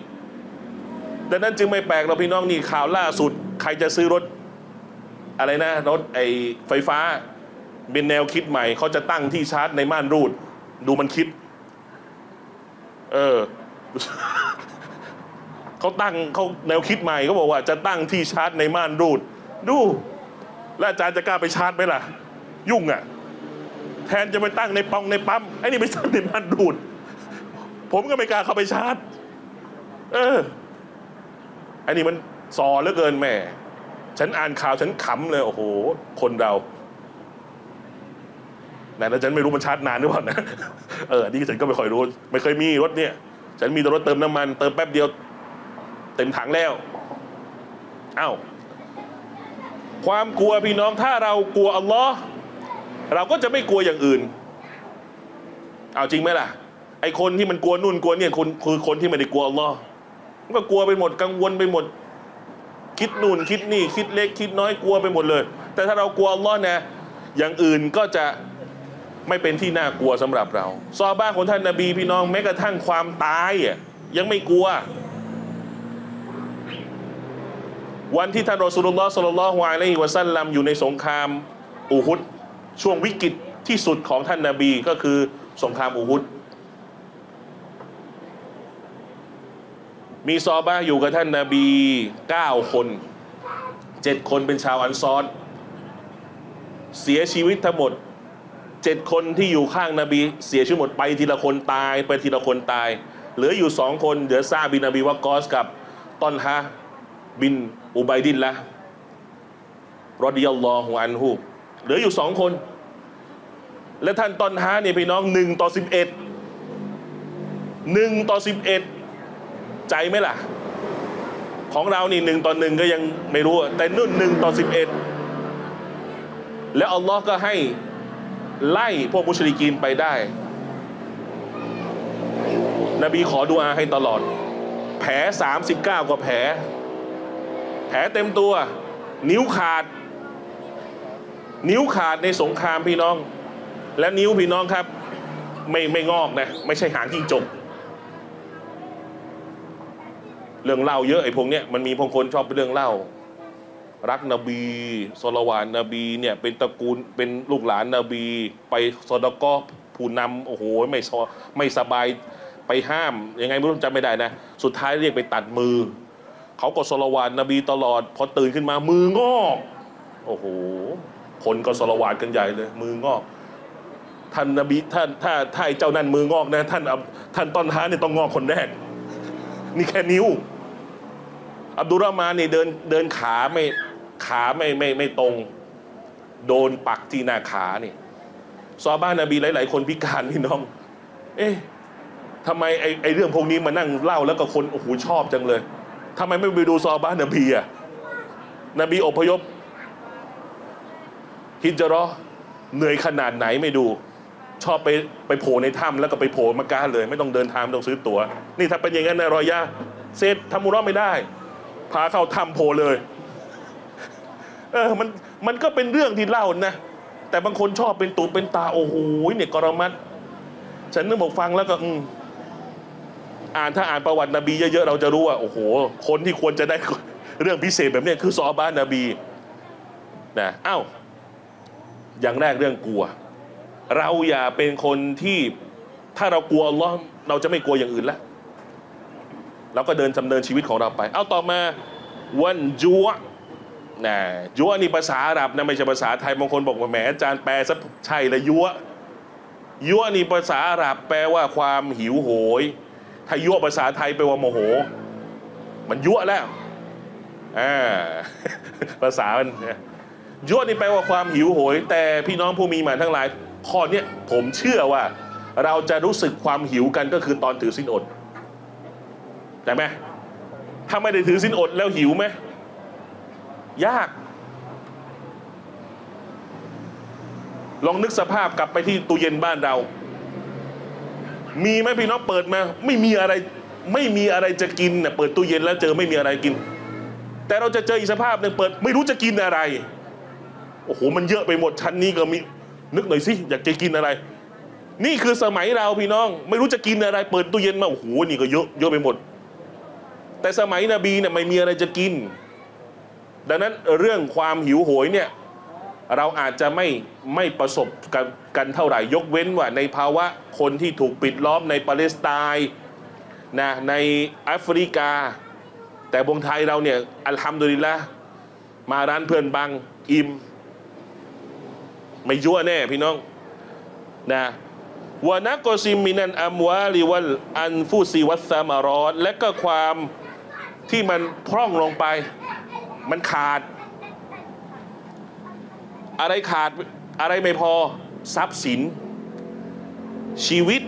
ดังนั้นจึงไม่แปลกเราพี่น้องนี่ข่าวล่าสุดใครจะซื้อรถอะไรนะรถไอ้ไฟฟ้าเป็นแนวคิดใหม่เขาจะตั้งที่ชาร์จในม่านรูดดูมันคิดเขาตั้งเขาแนวคิดใหม่เขาบอกว่าจะตั้งที่ชาร์จในม่านรูดดูแล้วอาจารย์จะกล้าไปชาร์จไหมล่ะยุ่งอ่ะแทนจะไปตั้งในปองในปั๊มไอ้นี่ไปตั้งในม่านรูดผมก็ไม่กล้าเข้าไปชาร์จไอ้นี่มันสอเหลือเกินแม่ฉันอ่านข่าวฉันขำเลยโอ้โหคนเราแต่แล้วฉันไม่รู้มันชาร์จนานหรือเปล่านะนี่ฉันก็ไม่ค่อยรู้ไม่เคยมีรถเนี่ยฉันมีแต่รถเติมน้ำมันเติมแป๊บเดียวเต็มถังแล้วความกลัวพี่น้องถ้าเรากลัวอัลลอฮ์เราก็จะไม่กลัวอย่างอื่นเอาจริงไหมล่ะไอคนที่มันกลัวนู่นกลัวเนี่ยคนคือคนที่ไม่ได้กลัวอัลลอฮ์มันก็กลัวไปหมดกังวลไปหมดคิดนู่นคิดนี่คิดเล็กคิดน้อยกลัวไปหมดเลยแต่ถ้าเรากลัวอัลลอฮ์นะอย่างอื่นก็จะไม่เป็นที่น่ากลัวสำหรับเราซอฮาบะห์ของท่านนบีพี่น้องแม้กระทั่งความตายยังไม่กลัววันที่ท่านรอซูลุลลอฮ์ศ็อลลัลลอฮุอะลัยฮิวะซัลลัมอยู่ในสงครามอูฮุดช่วงวิกฤตที่สุดของท่านนบีก็คือสงครามอูฮุดมีซอฮาบะห์อยู่กับท่านนบี9คน7คนเป็นชาวอันซอรเสียชีวิตทั้งหมด7คนที่อยู่ข้างนบีเสียชีวิตหมดไปทีละคนตายไปทีละคนตายเหลืออยู่2คนเหลือซาบินอบีวะกอสกับตอนฮะบินอุบัยดินละรอฎิยัลลอฮุอันฮุเหลืออยู่2คนและท่านตอนฮะเนี่ยพี่น้อง1 ต่อ 11ใจไหมล่ะของเรานี่1 ต่อ 1ก็ยังไม่รู้แต่นู่น1 ต่อ 11แล้วอัลลอฮ์ก็ให้ไล่พวกมุชริกีนไปได้นบีขอดุอาให้ตลอดแผล39กว่าแผลเต็มตัวนิ้วขาดในสงครามพี่น้องและนิ้วพี่น้องครับไม่งอกนะไม่ใช่หางจิ้งจกเรื่องเล่าเยอะไอ้พวกเนี้ยมันมีพวกคนชอบเป็นเรื่องเล่ารักนบีศ็อลลัลลอฮุอะลัยฮิวะซัลลัมนบีเนี่ยเป็นตระกูลเป็นลูกหลานนบีไปซอดะกอฮ์ผู้นำโอ้โหไม่สบายไปห้ามยังไงไม่รู้จำไม่ได้นะสุดท้ายเรียกไปตัดมือเขาก็ศ็อลลัลลอฮุอะลัยฮิวะซัลลัมนบีตลอดพอตื่นขึ้นมามืองอกโอ้โห คนก็สละวาดกันใหญ่เลยมืองอกท่านนบีท่านถ้าไอ้เจ้านั่นมืองอกนะท่านต้นท้าเนี่ยต้องงอกคนแรกนี่แค่นิ้วอับดุลรามานเนี่ยเดินขาไม่ตรงโดนปักที่หน้าขาเนี่ยซอบ้านนบีหลายๆคนพิการพี่น้องเอ๊ะทำไมไอ้เรื่องพวกนี้มานั่งเล่าแล้วก็คนโอ้โหชอบจังเลยทำไมไม่ไปดูซอบ้านนบีอ่ะนบีอพยพฮิจเราะห์เหนื่อยขนาดไหนไม่ดูชอบไปโผล่ในถ้ำแล้วก็ไปโผล่มักกะฮ์เลยไม่ต้องเดินทางไม่ต้องซื้อตั๋วนี่ถ้าเป็นอย่างนั้นในรอยยะเซตทำอุมเราะห์ไม่ได้พาเข้าถ้ำโผล่เลยมันก็เป็นเรื่องที่เล่านะแต่บางคนชอบเป็นตูเป็นตาโอ้โหเนี่ยกรมัดฉันนึกบอกฟังแล้วก็อ่านถ้าอ่านประวัตินบีเยอะๆเราจะรู้ว่าโอ้โหคนที่ควรจะได้เรื่องพิเศษแบบนี้คือซอฮาบะห์นบีนะเอ้าอย่างแรกเรื่องกลัวเราอย่าเป็นคนที่ถ้าเรากลัวอัลลอฮ์เราจะไม่กลัวอย่างอื่นแล้วเราก็เดินดำเนินชีวิตของเราไปเอาต่อมาวันจัวนะจัวนี่ภาษาอาหรับนะไม่ใช่ภาษาไทยบางคนบอกว่าแหมอาจารย์แปลซะใช่ละยัวนี่ภาษาอาหรับแปลว่าความหิวโหยถ้ายัวภาษาไทยแปลว่าโมโหมันยัวแล้วภาษามันยั่วนี่แปลว่าความหิวโหยแต่พี่น้องผู้มีหมานทั้งหลายข้อนี้ผมเชื่อว่าเราจะรู้สึกความหิวกันก็คือตอนถือศีลอดได้ไหมถ้าไม่ได้ถือศีลอดแล้วหิวไหมยากลองนึกสภาพกลับไปที่ตู้เย็นบ้านเรามีไหมพี่น้องเปิดมาไม่มีอะไรจะกินเนี่ยเปิดตู้เย็นแล้วเจอไม่มีอะไรกินแต่เราจะเจออีกสภาพหนึ่งเปิดไม่รู้จะกินอะไรโอ้โหมันเยอะไปหมดชั้นนี้ก็มีนึกหน่อยสิอยากจะกินอะไรนี่คือสมัยเราพี่น้องไม่รู้จะกินอะไรเปิดตู้เย็นมาโอ้โหนี่ก็เยอะไปหมดแต่สมัยนบีเนี่ยไม่มีอะไรจะกินดังนั้นเรื่องความหิวโหยเนี่ยเราอาจจะไม่ประสบกันเท่าไหร่ยกเว้นว่าในภาวะคนที่ถูกปิดล้อมในปาเลสไตน์นะในแอฟริกาแต่บงไทยเราเนี่ยอัลฮัมดุลิลละมาร้านเพื่อนบางอิ่มไม่ยั่วแน่พี่น้องนะวะนักอซิมมินันอัมวาลิวัลอันฟุซิวัสซามารอดและก็ความที่มันพร่องลงไปมันขาดอะไรขาดอะไรไม่พอทรัพย์สินชีวิต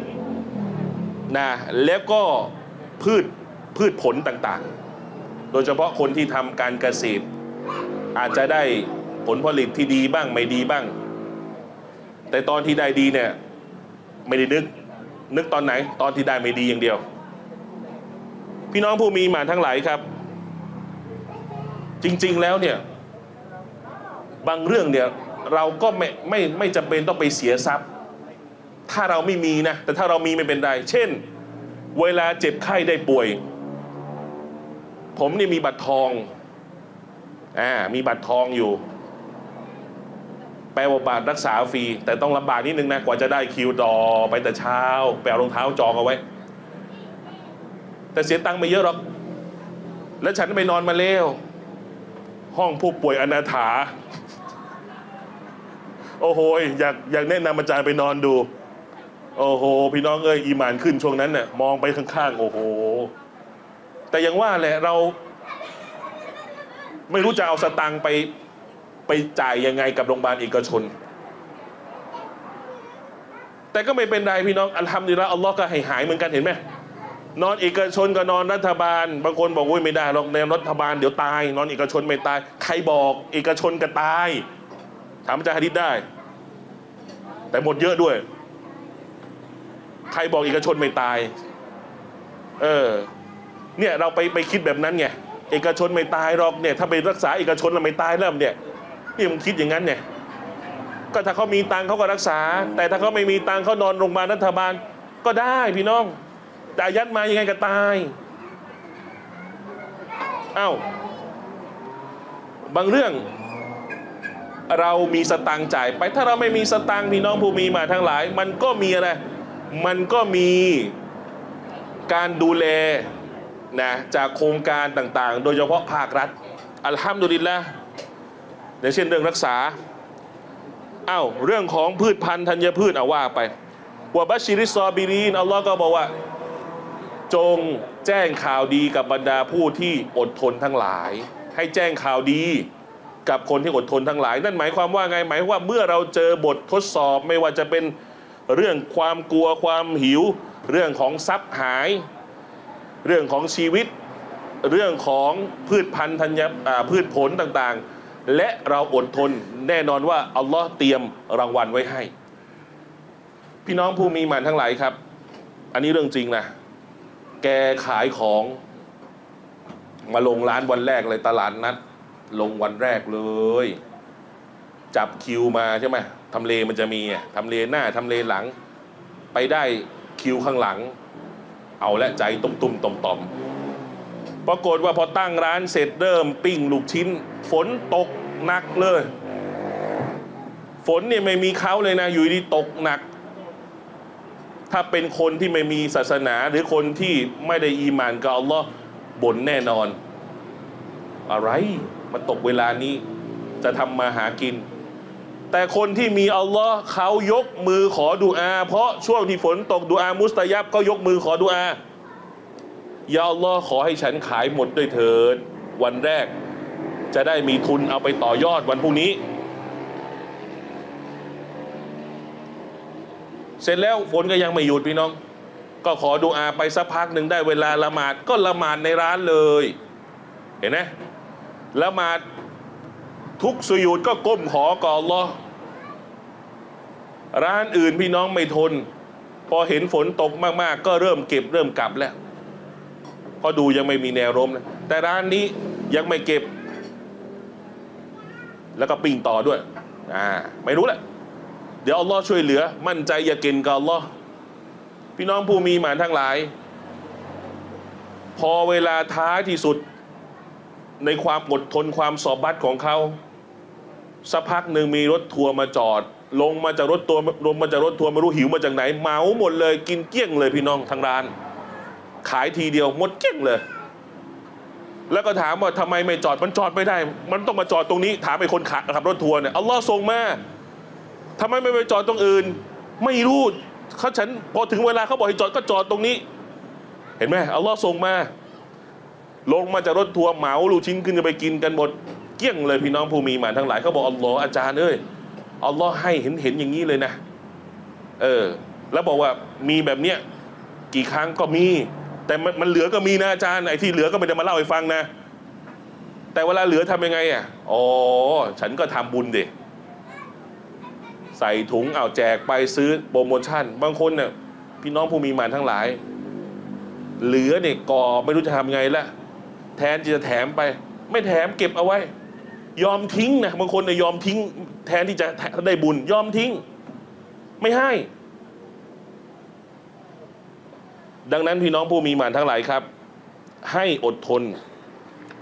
นะแล้วก็พืชผลต่างๆโดยเฉพาะคนที่ทำการเกษตรอาจจะได้ผลผลิตที่ดีบ้างไม่ดีบ้างแต่ตอนที่ได้ดีเนี่ยไม่ได้นึกตอนไหนตอนที่ได้ไม่ดีอย่างเดียวพี่น้องผู้มีหมานทั้งหลายครับจริงๆแล้วเนี่ยบางเรื่องเนี่ยเราก็ไม่จำเป็นต้องไปเสียทรัพย์ถ้าเราไม่มีนะแต่ถ้าเรามีไม่เป็นไรเช่นเวลาเจ็บไข้ได้ป่วยผมเนี่ยมีบัตรทองมีบัตรทองอยู่แปลว่าบาทรักษาฟรีแต่ต้องลำบากนิดนึงนะกว่าจะได้คิวต่อไปแต่เช้าไปเอารองเท้าจองเอาไว้แต่เสียตังค์ไม่เยอะหรอกและฉันไปนอนมาแล้วห้องผู้ป่วยอนาถาโอ้โหอยากแนะนำอาจารย์ไปนอนดูโอ้โหพี่น้องเอ้ยอีหม่านขึ้นช่วงนั้นเนี่ยมองไปข้างๆโอ้โหแต่อย่างว่าแหละเราไม่รู้จะเอาสตังค์ไปจ่ายยังไงกับโรงพยาบาลเอกชนแต่ก็ไม่เป็นไรพี่น้องอัลฮัมดุลิลละห์อัลลอฮ์ก็ให้หายเหมือนกันเห็นไหมนอนเอกชนก็นอนรัฐบาลบางคนบอกว่าไม่ได้หรอกในรัฐบาลเดี๋ยวตายนอนเอกชนไม่ตายใครบอกเอกชนก็ตายถามอาจารย์หะดีษได้แต่หมดเยอะด้วยใครบอกเอกชนไม่ตายเนี่ยเราไปคิดแบบนั้นไงเอกชนไม่ตายหรอกเนี่ยถ้าไปรักษาเอกชนเราไม่ตายแล้วเนี่ยนี่มันคิดอย่างนั้นเนี่ยก็ถ้าเขามีตังค์เขาก็รักษาแต่ถ้าเขาไม่มีตังค์เขานอนโรงพยาบาลรัฐบาลก็ได้พี่น้องแต่อายัดมายังไงก็ตายบางเรื่องเรามีสตังค์จ่ายไปถ้าเราไม่มีสตังค์พี่น้องผู้มีมาทั้งหลายมันก็มีอะไรมันก็มีการดูแลนะจากโครงการต่างๆโดยเฉพาะภาครัฐอัลฮัมดุลิลละห์อย่างเช่นเรื่องรักษา อ้าวเรื่องของพืชพันธุ์ธัญพืชเอาว่าไปวะบัชชิริซอบิรีนอัลลอฮ์ก็บอกว่าจงแจ้งข่าวดีกับบรรดาผู้ที่อดทนทั้งหลายให้แจ้งข่าวดีกับคนที่อดทนทั้งหลายนั่นหมายความว่าไงหมายความว่าเมื่อเราเจอบททดสอบไม่ว่าจะเป็นเรื่องความกลัวความหิวเรื่องของทรัพย์หายเรื่องของชีวิตเรื่องของพืชพันธุ์พืชผลต่างๆและเราอดทนแน่นอนว่าอัลลอฮ์เตรียมรางวัลไว้ให้พี่น้องผู้มีหมั่นทั้งหลายครับอันนี้เรื่องจริงนะแกขายของมาลงร้านวันแรกเลยตลาดนัดลงวันแรกเลยจับคิวมาใช่ไหมทำเลมันจะมีทำเลหน้าทำเลหลังไปได้คิวข้างหลังเอาละใจตุ้มๆต่อมๆปรากฏว่าพอตั้งร้านเสร็จเริ่มปิ้งลูกชิ้นฝนตกหนักเลยฝนเนี่ยไม่มีเขาเลยนะอยู่ดีตกหนักถ้าเป็นคนที่ไม่มีศาสนาหรือคนที่ไม่ได้อีหม่านกับอัลลอฮ์บ่นแน่นอนอะไรมาตกเวลานี้จะทำมาหากินแต่คนที่มีอัลลอฮ์เขายกมือขอดุอาเพราะช่วงที่ฝนตกดุอามุสตะยับก็ยกมือขอดุอายาอัลลอฮ์ขอให้ฉันขายหมดด้วยเถิดวันแรกจะได้มีทุนเอาไปต่อยอดวันพรุ่งนี้เสร็จแล้วฝนก็ยังไม่หยุดพี่น้องก็ขอดุอาไปสักพักหนึ่งได้เวลาละหมาดก็ละหมาดในร้านเลยเห็นไหมละหมาดทุกสุญูดก็ก้มขอกับอัลลอฮ์ร้านอื่นพี่น้องไม่ทนพอเห็นฝนตกมากๆก็เริ่มเก็บเริ่มกลับแล้วพอดูยังไม่มีแนวโน้มนะแต่ร้านนี้ยังไม่เก็บแล้วก็ปิ้งต่อด้วยไม่รู้แหละเดี๋ยวอัลลอฮ์ช่วยเหลือมั่นใจอย่าเกณฑ์กับอัลลอฮ์พี่น้องผู้มีหมานทั้งหลายพอเวลาท้ายที่สุดในความอดทนความสอบบัตรของเขาสักพักหนึ่งมีรถทัวร์มาจอดลงมาจากรถทัวร์ไม่รู้หิวมาจากไหนเมาหมดเลยกินเกลี้ยงเลยพี่น้องทางร้านขายทีเดียวหมดเกลี้ยงเลยแล้วก็ถามว่าทำไมไม่จอดมันจอดไม่ได้มันต้องมาจอดตรงนี้ถามไอ้คนขับรถทัวร์เนี่ยอัลลอฮ์ทรงมาทำไมไม่ไปจอดตรงอื่นไม่รู้เขาฉันพอถึงเวลาเขาบอกให้จอดก็จอดตรงนี้เห็นไหมอัลลอฮ์ทรงมาลงมาจากรถทัวร์เหมาลูกชิ้นขึ้นจะไปกินกันหมดเกลี้ยงเลยพี่น้องผู้มีหมานทั้งหลายเขาบอกอัลลอฮ์อาจารย์เอ้ยอัลลอฮ์ให้เห็นอย่างนี้เลยนะแล้วบอกว่ามีแบบเนี้ยกี่ครั้งก็มีแต่มันเหลือก็มีนะอาจารย์ไอ้ที่เหลือก็ไม่ได้มาเล่าให้ฟังนะแต่เวลาเหลือทำยังไงอ๋อฉันก็ทำบุญดิใส่ถุงเอาแจกไปซื้อโปรโมชั่นบางคนเนี่ยพี่น้องผู้มีหมานทั้งหลายเหลือเนี่ยก่อไม่รู้จะทำไงละแทนที่จะแถมไปไม่แถมเก็บเอาไว้ยอมทิ้งนะบางคนเนี่ยยอมทิ้งแทนที่จะได้บุญยอมทิ้งไม่ให้ดังนั้นพี่น้องผู้มีหมานทั้งหลายครับให้อดทน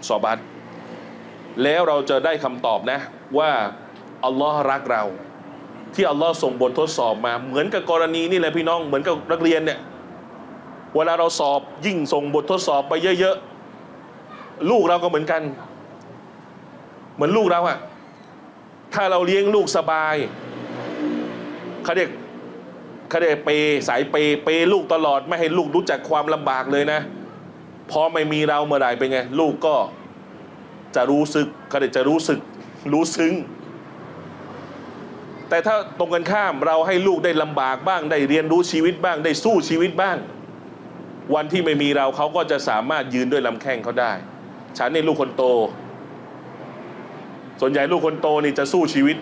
สอบัตแล้วเราจะได้คำตอบนะว่าอัลลอฮ์รักเราที่อัลลอฮ์ส่งบททดสอบมาเหมือนกับกรณีนี่แหละพี่น้องเหมือนกับนักเรียนเนี่ยเวลาเราสอบยิ่งส่งบททดสอบไปเยอะๆลูกเราก็เหมือนกันเหมือนลูกเราถ้าเราเลี้ยงลูกสบายเขาเด็กเปลูกตลอดไม่ให้ลูกรู้จักความลำบากเลยนะพอไม่มีเราเมื่อไหร่เป็นไงลูกก็จะรู้สึกเขาเด็กจะรู้ซึ้งแต่ถ้าตรงกันข้ามเราให้ลูกได้ลำบากบ้างได้เรียนรู้ชีวิตบ้างได้สู้ชีวิตบ้างวันที่ไม่มีเราเขาก็จะสามารถยืนด้วยลำแข้งเขาได้ฉันนี่ลูกคนโตส่วนใหญ่ลูกคนโตนี่จะสู้ชีวิต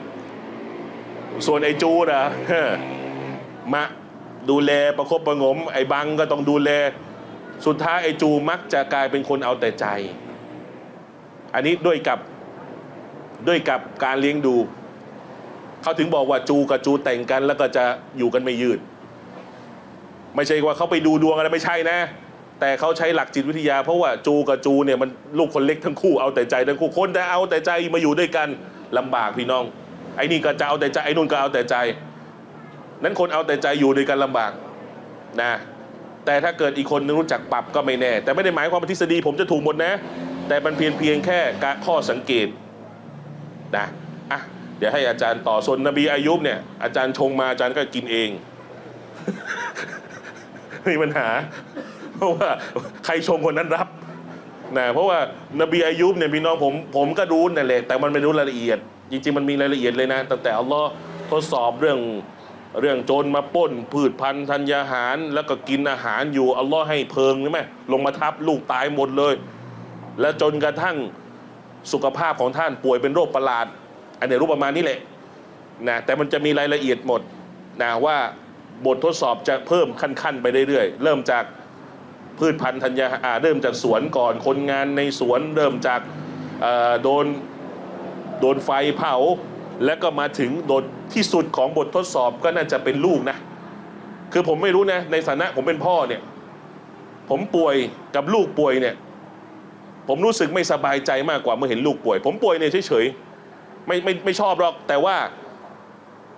ส่วนไอ้จูนะมาดูแลประคบประงมไอ้บังก็ต้องดูแลสุดท้ายไอ้จูมักจะกลายเป็นคนเอาแต่ใจอันนี้ด้วยกับการเลี้ยงดูเขาถึงบอกว่าจูกับจูแต่งกันแล้วก็จะอยู่กันไม่ยืดไม่ใช่ว่าเขาไปดูดวงอะไรไม่ใช่นะแต่เขาใช้หลักจิตวิทยาเพราะว่าจูกับจูเนี่ยมันลูกคนเล็กทั้งคู่เอาแต่ใจทั้งคู่คนแต่เอาแต่ใจมาอยู่ด้วยกันลำบากพี่น้องไอ้นี่ก็จะเอาแต่ใจไอ้นุ่นก็เอาแต่ใจนั้นคนเอาแต่ใจอยู่ด้วยกันลำบากนะแต่ถ้าเกิดอีกคนนึงรู้จักปรับก็ไม่แน่แต่ไม่ได้หมายความว่าทฤษฎีผมจะถูกหมดนะแต่มันเพียงแค่ข้อสังเกตนะ เดี๋ยวให้อาจารย์ต่อส่วนนบีอายุบเนี่ยอาจารย์ชงมาอาจารย์ก็กินเอง มีปัญหาเพราะว่าใครชงคนนั้นรับนะเพราะว่านบีอายุบเนี่ยพี่น้องผมก็รู้นั่นแหละแต่มันไม่รู้รายละเอียดจริงๆมันมีรายละเอียดเลยนะตั้งแต่อัลลอฮ์ทดสอบเรื่องโจรมาป้นพืชพันธุ์ธัญหารแล้วก็กินอาหารอยู่อัลลอฮ์ให้เพลิงใช่ไหมลงมาทับลูกตายหมดเลยและจนกระทั่งสุขภาพของท่านป่วยเป็นโรคประหลาดอันนี้รูปประมาณนี้แหละนะแต่มันจะมีรายละเอียดหมดนะว่าบททดสอบจะเพิ่มขั้นๆไปเรื่อยๆเริ่มจากพืชพันธุ์ธัญญาเริ่มจากสวนก่อนคนงานในสวนเริ่มจากโดนไฟเผาแล้วก็มาถึงโดนที่สุดของบททดสอบก็น่าจะเป็นลูกนะคือผมไม่รู้นะในฐานะผมเป็นพ่อเนี่ยผมป่วยกับลูกป่วยเนี่ยผมรู้สึกไม่สบายใจมากกว่าเมื่อเห็นลูกป่วยผมป่วยเนี่ยเฉยๆไม่ชอบหรอกแต่ว่า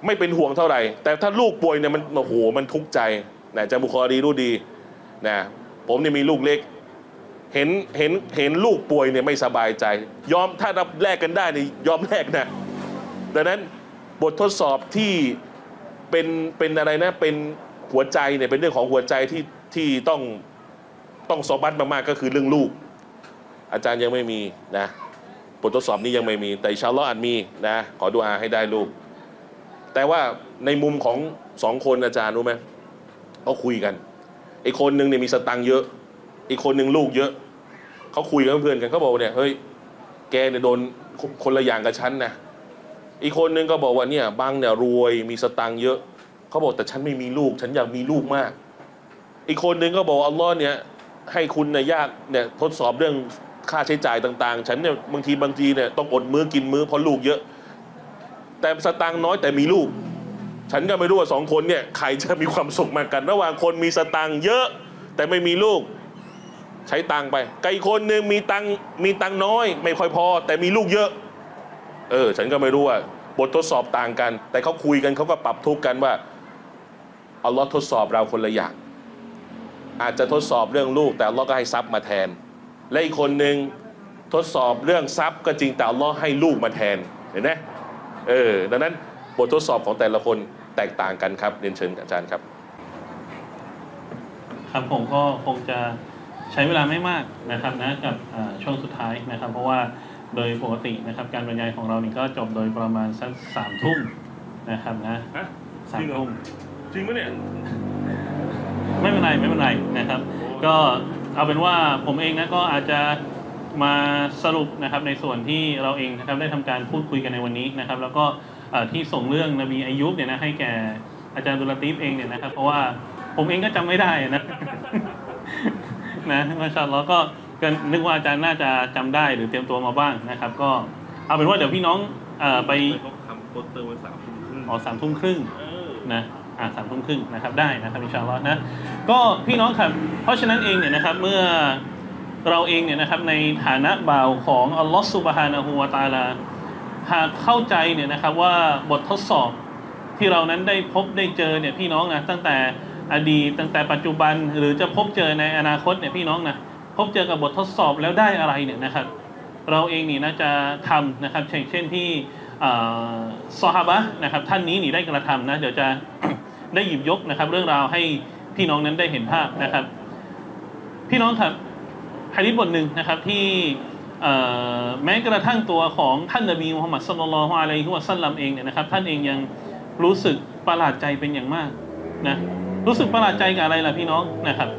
ไม่เป็นห่วงเท่าไหร่แต่ถ้าลูกป่วยเนี่ยมันโอ้โหมันทุกข์ใจนะจามุคอรีรู้ดีนะผมเนี่ยมีลูกเล็กเห็นลูกป่วยเนี่ยไม่สบายใจยอมถ้ารับแลกกันได้เนี่ยยอมแลกนะดังนั้นบททดสอบที่เป็นอะไรนะเป็นหัวใจเนี่ยเป็นเรื่องของหัวใจที่ต้องสอบบัตรมากๆก็คือเรื่องลูกอาจารย์ยังไม่มีนะบททดสอบนี้ยังไม่มีแต่อินชาอัลเลาะห์อาจมีนะขอดุอาให้ได้ลูกแต่ว่าในมุมของสองคนอาจารย์รู้ไหมเขาคุยกันไอ้คนหนึ่งเนี่ยมีสตังค์เยอะอีกคนหนึ่งลูกเยอะเขาคุยกับเพื่อนกันเขาบอกว่าเนี่ยเฮ้ยแกเนี่ยโดนคนละอย่างกับฉันนะอีกคนหนึ่งก็บอกว่าเนี่ยบังเนี่ยรวยมีสตังค์เยอะเขาบอกแต่ฉันไม่มีลูกฉันอยากมีลูกมากอีกคนหนึ่งก็บอกอัลลอฮ์เนี่ยให้คุณเนี่ยยากเนี่ยทดสอบเรื่องค่าใช้จ่ายต่างๆฉันเนี่ยบางทีเนี่ยต้องอดมื้อกินมื้อเพราะลูกเยอะแต่สตังค์น้อยแต่มีลูกฉันก็ไม่รู้ว่าสองคนเนี่ยใครจะมีความสุขมากกันระหว่างคนมีสตังค์เยอะแต่ไม่มีลูกใช้ตังค์ไปกับอีกคนหนึ่งมีตังค์น้อยไม่ค่อยพอแต่มีลูกเยอะฉันก็ไม่รู้ว่าบททดสอบต่างกันแต่เขาคุยกันเขาก็ปรับทุกข์กันว่าอัลลอฮ์ทดสอบเราคนละอย่างอาจจะทดสอบเรื่องลูกแต่อัลลอฮ์ก็ให้ทรัพย์มาแทนและอีกคนหนึ่งทดสอบเรื่องทรัพย์ก็จริงแต่อัลลอฮ์ให้ลูกมาแทนเห็นไหมดังนั้นบททดสอบของแต่ละคนแตกต่างกันครับเรียนเชิญอาจารย์ครับครับผมก็คงจะใช้เวลาไม่มากนะครับนะกับช่วงสุดท้ายนะครับเพราะว่าโดยปกตินะครับการบรรยายของเรานี่ก็จบโดยประมาณสัก3 ทุ่มนะครับนะ3 ทุ่มจริงไหมเนี่ยไม่เป็นไรนะครับก็เอาเป็นว่าผมเองนะก็อาจจะมาสรุปนะครับในส่วนที่เราเองนะครับได้ทำการพูดคุยกันในวันนี้นะครับแล้วก็ที่ส่งเรื่องนบีอายุบเนี่ยนะให้แก่อาจารย์ดุลาตีฟเองเนี่ยนะครับเพราะว่าผมเองก็จำไม่ได้นะมาชาอัลเลาะห์ก็นึกว่าอาจารย์น่าจะจำได้หรือเตรียมตัวมาบ้างนะครับก็เอาเป็นว่าเดี๋ยวพี่น้องไปทำโปสเตอร์วัน3 ทุ่มครึ่งอ๋อ3 ทุ่มครึ่งนะ3 ทุ่มครึ่งนะครับได้นะครับอินชาอัลเลาะห์นะก็พี่น้องครับเพราะฉะนั้นเองเนี่ยนะครับเมื่อเราเองเนี่ยนะครับในฐานะบ่าวของอัลลอฮฺซุบฮานะฮูวะตะอาลาหากเข้าใจเนี่ยนะครับว่าบททดสอบที่เรานั้นได้พบได้เจอเนี่ยพี่น้องนะตั้งแต่อดีตตั้งแต่ปัจจุบันหรือจะพบเจอในอนาคตเนี่ยพี่น้องนะพบเจอกับบททดสอบแล้วได้อะไรเนี่ยนะครับเราเองนี่น่าจะทำนะครับเช่นที่ซอฮาบะห์นะครับท่านนี้นี่ได้กระทำนะเดี๋ยวจะ ได้หยิบยกนะครับเรื่องราวให้พี่น้องนั้นได้เห็นภาพนะครับพี่น้องครับหะดีษบทหนึ่งนะครับที่แม้กระทั่งตัวของท่านนบีมุฮัมมัดศ็อลลัลลอฮุอะลัยฮิวะซัลลัมเองเนี่ยนะครับท่านเองยังรู้สึกประหลาดใจเป็นอย่างมากนะรู้สึกประหลาดใจกับอะไรล่ะพี่น้องนะครับ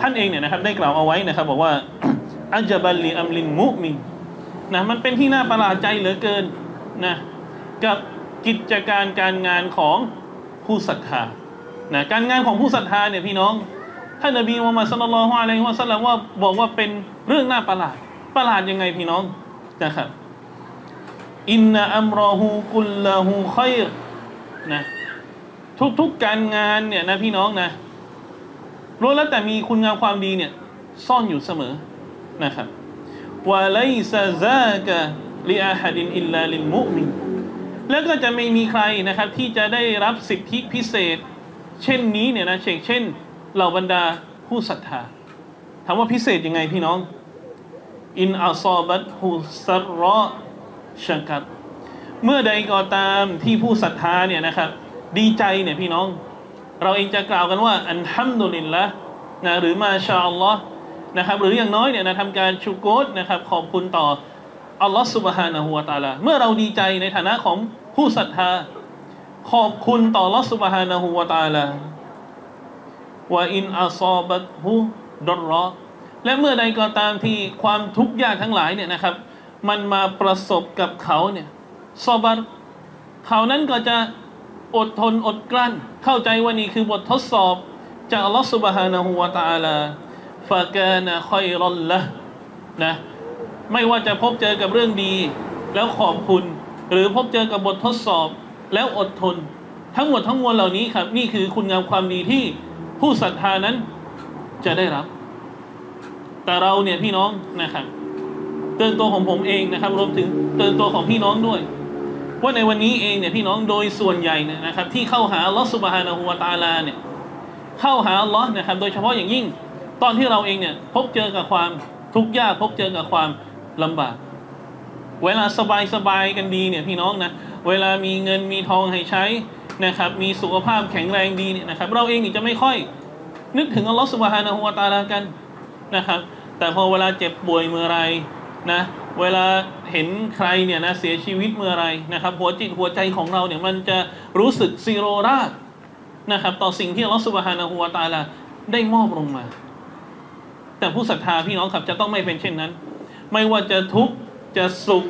ท่านเองเนี่ยนะครับได้กล่าวเอาไว้นะครับบอกว่า อัจบัลลิอัมลินมุมินนะมันเป็นที่น่าประหลาดใจเหลือเกินนะกับกิจการการงานของผู้ศรัทธานะการงานของผู้ศรัทธาเนี่ยพี่น้องท่านนบีมุฮัมมัดศ็อลลัลลอฮุอะลัยฮิวะซัลลัมว่าบอกว่าเป็นเรื่องน่าประหลาดยังไงพี่น้องนะครับอินนะอัมรอฮูกุลละฮูคอยรนะทุกการงานเนี่ยนะพี่น้องนะรู้แล้วแต่มีคุณงามความดีเนี่ยซ่อนอยู่เสมอนะครับวะไลซะซากะลิอาฮะดินอิลลาลิลมุอ์มินแล้วก็จะไม่มีใครนะครับที่จะได้รับสิทธิพิเศษเช่นนี้เนี่ยนะเช่นเหล่าบรรดาผู้ศรัทธาถามว่าพิเศษยังไงพี่น้องอินอัซอบัตฮุซัรรอชะกัร เมื่อใดก็ตามที่ผู้ศรัทธาเนี่ยนะครับดีใจเนี่ยพี่น้องเราเองจะกล่าวกันว่าอัลฮัมดุลิลละนะหรือมาชาอัลลอฮ์นะครับหรืออย่างน้อยเนี่ยนะทำการชูโกรนะครับขอบคุณต่ออัลลอฮ์ซุบฮานะฮูวะตะอาลาเมื่อเราดีใจในฐานะของผู้ศรัทธาขอบคุณต่ออัลลอฮ์ซุบฮานะฮูวะตะอาลาว่าอินอาซอบัตฮุดอรอและเมื่อใดก็ตามที่ความทุกข์ยากทั้งหลายเนี่ยนะครับมันมาประสบกับเขาเนี่ยซอบัตเขานั้นก็จะอดทนอดกลั้นเข้าใจว่านี่คือบททดสอบจากอัลลอฮฺซุบฮานะฮูวะตะอาลาฟะกานะคอยรอนละนะไม่ว่าจะพบเจอกับเรื่องดีแล้วขอบคุณหรือพบเจอกับบททดสอบแล้วอดทนทั้งหมดทั้งมวลเหล่านี้ครับนี่คือคุณงามความดีที่ผู้ศรัทธานั้นจะได้รับแต่เราเนี่ยพี่น้องนะครับเตือนตัวของผมเองนะครับรวมถึงเตือนตัวของพี่น้องด้วยว่าในวันนี้เองเนี่ยพี่น้องโดยส่วนใหญ่นะครับที่เข้าหาอัลลอฮฺซุบฮานะฮูวะตะอาลาเนี่ยเข้าหาอัลลอฮ์นะครับโดยเฉพาะอย่างยิ่งตอนที่เราเองเนี่ยพบเจอกับความทุกข์ยากพบเจอกับความลำบากเวลาสบายๆกันดีเนี่ยพี่น้องนะเวลามีเงินมีทองให้ใช้นะครับมีสุขภาพแข็งแรงดีเนี่ยนะครับเราเองจะไม่ค่อยนึกถึงอัลลอฮฺซุบฮานะฮูวะตะอาลากันนะครับแต่พอเวลาเจ็บป่วยเมื่อไรนะเวลาเห็นใครเนี่ยนะเสียชีวิตเมื่อไรนะครับหัวใจของเราเนี่ยมันจะรู้สึกซีโรราดนะครับต่อสิ่งที่อัลลอฮฺซุบฮานะฮูวะตะอาลาได้มอบลงมาแต่ผู้ศรัทธาพี่น้องครับจะต้องไม่เป็นเช่นนั้นไม่ว่าจะทุกข์จะสุข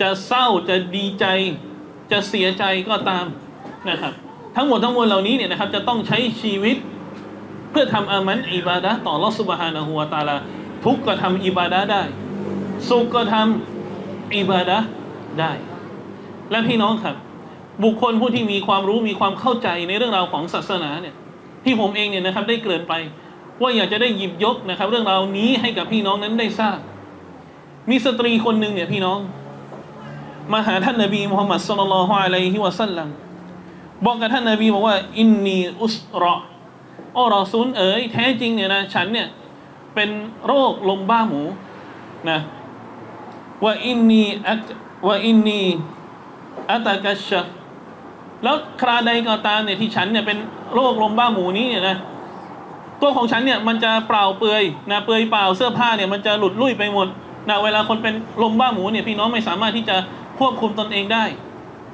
จะเศร้าจะดีใจจะเสียใจก็ตามนะครับทั้งหมดทั้งมวลเหล่านี้เนี่ยนะครับจะต้องใช้ชีวิตเพื่อทำอามันอิบาดะต่ออัลลอฮฺซุบฮานะฮูวะตะอาลาทุกข์ก็ทำอิบาดะได้สุขก็ทำอิบาดะได้และพี่น้องครับบุคคลผู้ที่มีความรู้มีความเข้าใจในเรื่องราวของศาสนาเนี่ยที่ผมเองเนี่ยนะครับได้เกริ่นไปว่าอยากจะได้หยิบยกนะครับเรื่องราวนี้ให้กับพี่น้องนั้นได้ทราบมีสตรีคนหนึ่งเนี่ยพี่น้องมาหาท่านนบีมุฮัมมัดศ็อลลัลลอฮุอะลัยฮิวะซัลลัมบอกกับท่านนบีบอกว่าอินนีอุสรออัลซุนเอ๋ยแท้จริงเนี่ยนะฉันเนี่ยเป็นโรคลมบ้าหมูนะว่าอินนีอัตกัชชะแล้วคราใดก็ตามเนี่ยที่ฉันเนี่ยเป็นโรคลมบ้าหมูนี้เนี่ยนะตัวของฉันเนี่ยมันจะเปล่าเปลือยนะเปลือยเปล่าเสื้อผ้าเนี่ยมันจะหลุดลุ่ยไปหมดนะเวลาคนเป็นลมบ้าหมูเนี่ยพี่น้องไม่สามารถที่จะควบคุมตนเองได้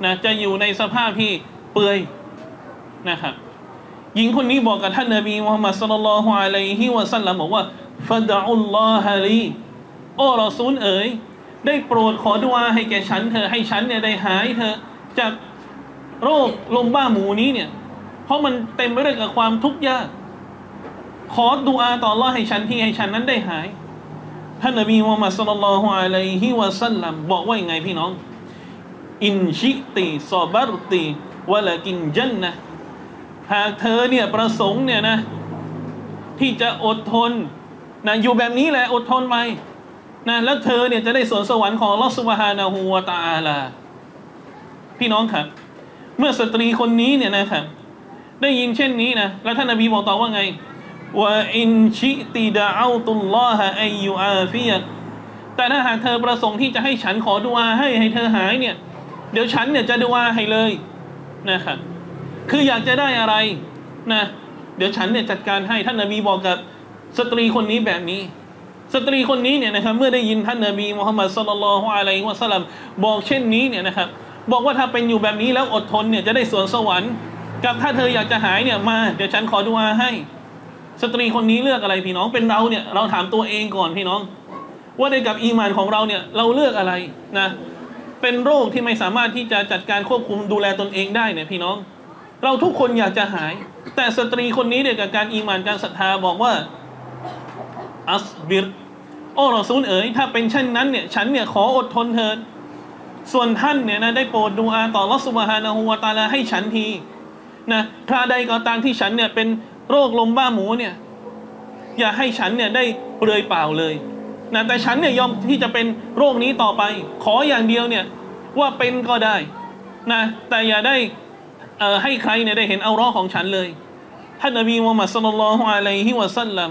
นะจะอยู่ในสภาพที่เปลือยนะครับหญิงคนนี้บอกกับท่านนบีมุฮัมมัดศ็อลลัลลอฮุอะลัยฮิวะซัลลัมบอกว่าฟะดะอุลลอฮะลีโอ้รอซูลเอ๋ยได้โปรดขอดุอาให้แก่ฉันเธอให้ฉันเนี่ยได้หายเธอจากโรคลมบ้าหมูนี้เนี่ยเพราะมันเต็มไปด้วยกับความทุกข์ยากขอดุอาต่ออัลเลาะห์ให้ฉันที่ให้ฉันนั้นได้หายท่านนบีมุฮัมมัดศ็อลลัลลอฮุอะลัยฮิวะซัลลัมบอกว่ายังไงพี่น้องอินชิติซอบัรติวะลากินญันนะห์หากเธอเนี่ยประสงค์เนี่ยนะที่จะอดทนนะอยู่แบบนี้แหละอดทนไปนะแล้วเธอเนี่ยจะได้สวนสวรรค์ของอัลเลาะห์ซุบฮานะฮูวะตะอาลาพี่น้องครับเมื่อสตรีคนนี้เนี่ยนะครับได้ยินเช่นนี้นะแล้วท่านนบีบอกต่อว่าไงว่าอินชิติดาอัตุลลอฮะอัยยูอาฟิยะแต่ถ้าหากเธอประสงค์ที่จะให้ฉันขอดุอาให้เธอหายเนี่ยเดี๋ยวฉันเนี่ยจะดุอาให้เลยนะครับคืออยากจะได้อะไรนะเดี๋ยวฉันเนี่ยจัดการให้ท่านนบีบอกกับสตรีคนนี้แบบนี้สตรีคนนี้เนี่ยนะครับเมื่อได้ยินท่านนบีมุฮัมมัดศ็อลลัลลอฮุอะลัยฮิวะซัลลัมบอกเช่นนี้เนี่ยนะครับบอกว่าถ้าเป็นอยู่แบบนี้แล้วอดทนเนี่ยจะได้สวนสวรรค์กับถ้าเธออยากจะหายเนี่ยมาเดี๋ยวฉันขอดุอาให้สตรีคนนี้เลือกอะไรพี่น้องเป็นเราเนี่ยเราถามตัวเองก่อนพี่น้องว่าในกับอีหม่านของเราเนี่ยเราเลือกอะไรนะเป็นโรคที่ไม่สามารถที่จะจัดการควบคุมดูแลตนเองได้เนี่ยพี่น้องเราทุกคนอยากจะหายแต่สตรีคนนี้เนี่ยกับการอีหม่านการศรัทธาบอกว่าอัสบิรโอ้รอซูลเอ๋ยถ้าเป็นเช่นนั้นเนี่ยฉันเนี่ยขออดทนเถิดส่วนท่านเนี่ยนะได้โปรดดูอาต่ออัลเลาะห์ซุบฮานะฮูวะตะอาลาให้ฉันทีนะคราใดก็ตามที่ฉันเนี่ยเป็นโรคลมบ้าหมูเนี่ยอย่าให้ฉันเนี่ยได้เปลือยเปล่าเลยนะแต่ฉันเนี่ยยอมที่จะเป็นโรคนี้ต่อไปขออย่างเดียวเนี่ยว่าเป็นก็ได้นะแต่อย่าได้ให้ใครเนี่ยได้เห็นเอาร้อของฉันเลยท่านนบีมุฮัมมัดศ็อลลัลลอฮุอะลัยฮิวะซัลลัม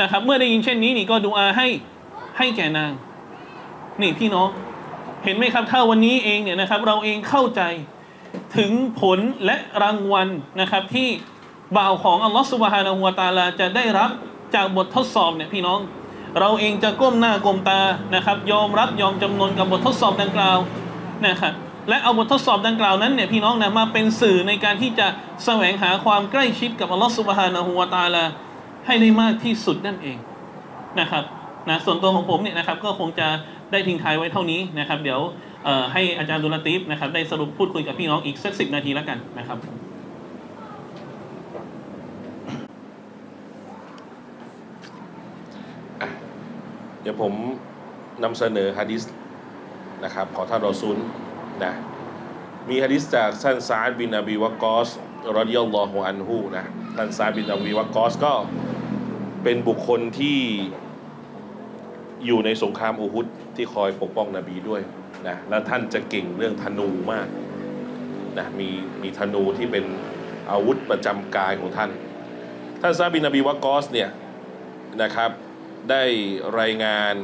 นะครับเมื่อได้ยินเช่นนี้นี่ก็ดุอาให้แก่นางนี่พี่น้อง เห็นไหมครับถ้าวันนี้เองเนี่ยนะครับเราเองเข้าใจถึงผลและรางวัลนะครับที่บ่าวของอัลลอฮฺซุบฮานะฮูวะตะอาลาจะได้รับจากบททดสอบเนี่ยพี่น้องเราเองจะก้มหน้าก้มตานะครับยอมรับยอมจำนนกับบททดสอบดังกล่าวนะครับและเอาบททดสอบดังกล่าวนั้นเนี่ยพี่น้องนะมาเป็นสื่อในการที่จะแสวงหาความใกล้ชิดกับอัลลอฮฺซุบฮานะฮูวะตะอาลาให้ได้มากที่สุดนั่นเองนะครับนะส่วนตัวของผมเนี่ยนะครับก็คงจะได้ทิ้งท้ายไว้เท่านี้นะครับเดี๋ยวให้อาจารย์ดุลาตีฟนะครับได้สรุปพูดคุยกับพี่น้องอีกสัก10 นาทีแล้วกันนะครับเดี๋ยวผมนำเสนอฮะดิษนะครับของท่านรอซูลนะมีฮะดิษจากท่านซาอ์ดบินอบีวะกอสรอฎิยัลลอฮุอันฮุนะท่านซาอ์ดบินอบีวะกอสก็เป็นบุคคลที่อยู่ในสงครามอูฮุดที่คอยปกป้องนบีด้วยนะแล้วท่านจะเก่งเรื่องธนูมากนะมีธนูที่เป็นอาวุธประจำกายของท่านซาอ์ดบินอบีวะกอสเนี่ยนะครับได้รายงาน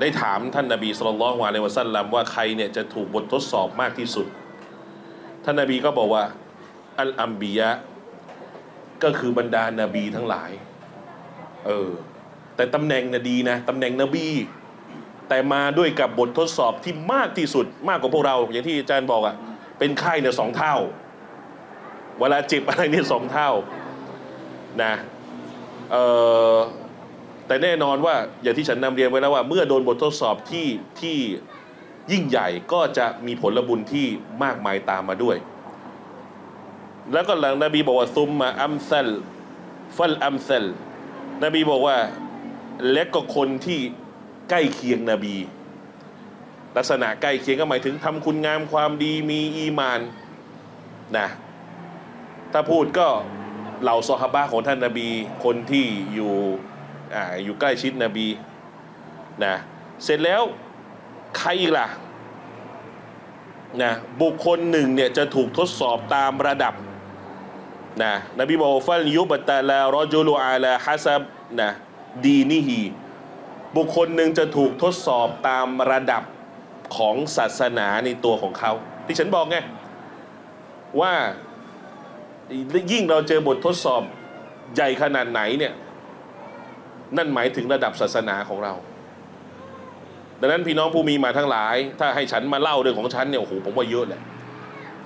ได้ถามท่านนบีศ็อลลัลลอฮุอะลัยฮิวะซัลลัมว่าใครเนี่ยจะถูกบททดสอบมากที่สุดท่านนบีก็บอกว่าอัลอัมบียะก็คือบรรดานบีทั้งหลายแต่ตำแหน่งน่ะดีนะตำแหน่งนบีแต่มาด้วยกับบททดสอบที่มากที่สุดมากกว่าพวกเราอย่างที่อาจารย์บอกอ่ะเป็นไข้เนี่ย2 เท่าเวลาเจ็บอะไรเนี่ย2 เท่านะแต่แน่นอนว่าอย่างที่ฉันนำเรียนไว้แล้วว่าเมื่อโดนบททดสอบที่ยิ่งใหญ่ก็จะมีผลบุญที่มากมายตามมาด้วยแล้วก็หลังนบีบอกว่าซุมมาอัมซัลฟัลอัมซัลนบีบอกว่าเล็กกว่าคนที่ใกล้เคียงนบีลักษณะใกล้เคียงก็หมายถึงทำคุณงามความดีมีอีมานนะถ้าพูดก็เหล่าซอฮาบะห์ของท่านนบีคนที่อยู่ใกล้ชิดนบีนะเสร็จแล้วใครอีกล่ะนะบุคคลหนึ่งเนี่ยจะถูกทดสอบตามระดับนะนบีบอกฟัลยุบตะลารอจุลอาลาฮัซับนะดีนิฮีบุคคลหนึ่งจะถูกทดสอบตามระดับของศาสนาในตัวของเขาที่ฉันบอกไงว่ายิ่งเราเจอบททดสอบใหญ่ขนาดไหนเนี่ยนั่นหมายถึงระดับศาสนาของเราดังนั้นพี่น้องผู้มีมาทั้งหลายถ้าให้ฉันมาเล่าเรื่องของฉันเนี่ยโอ้โหผมว่าเยอะแหละ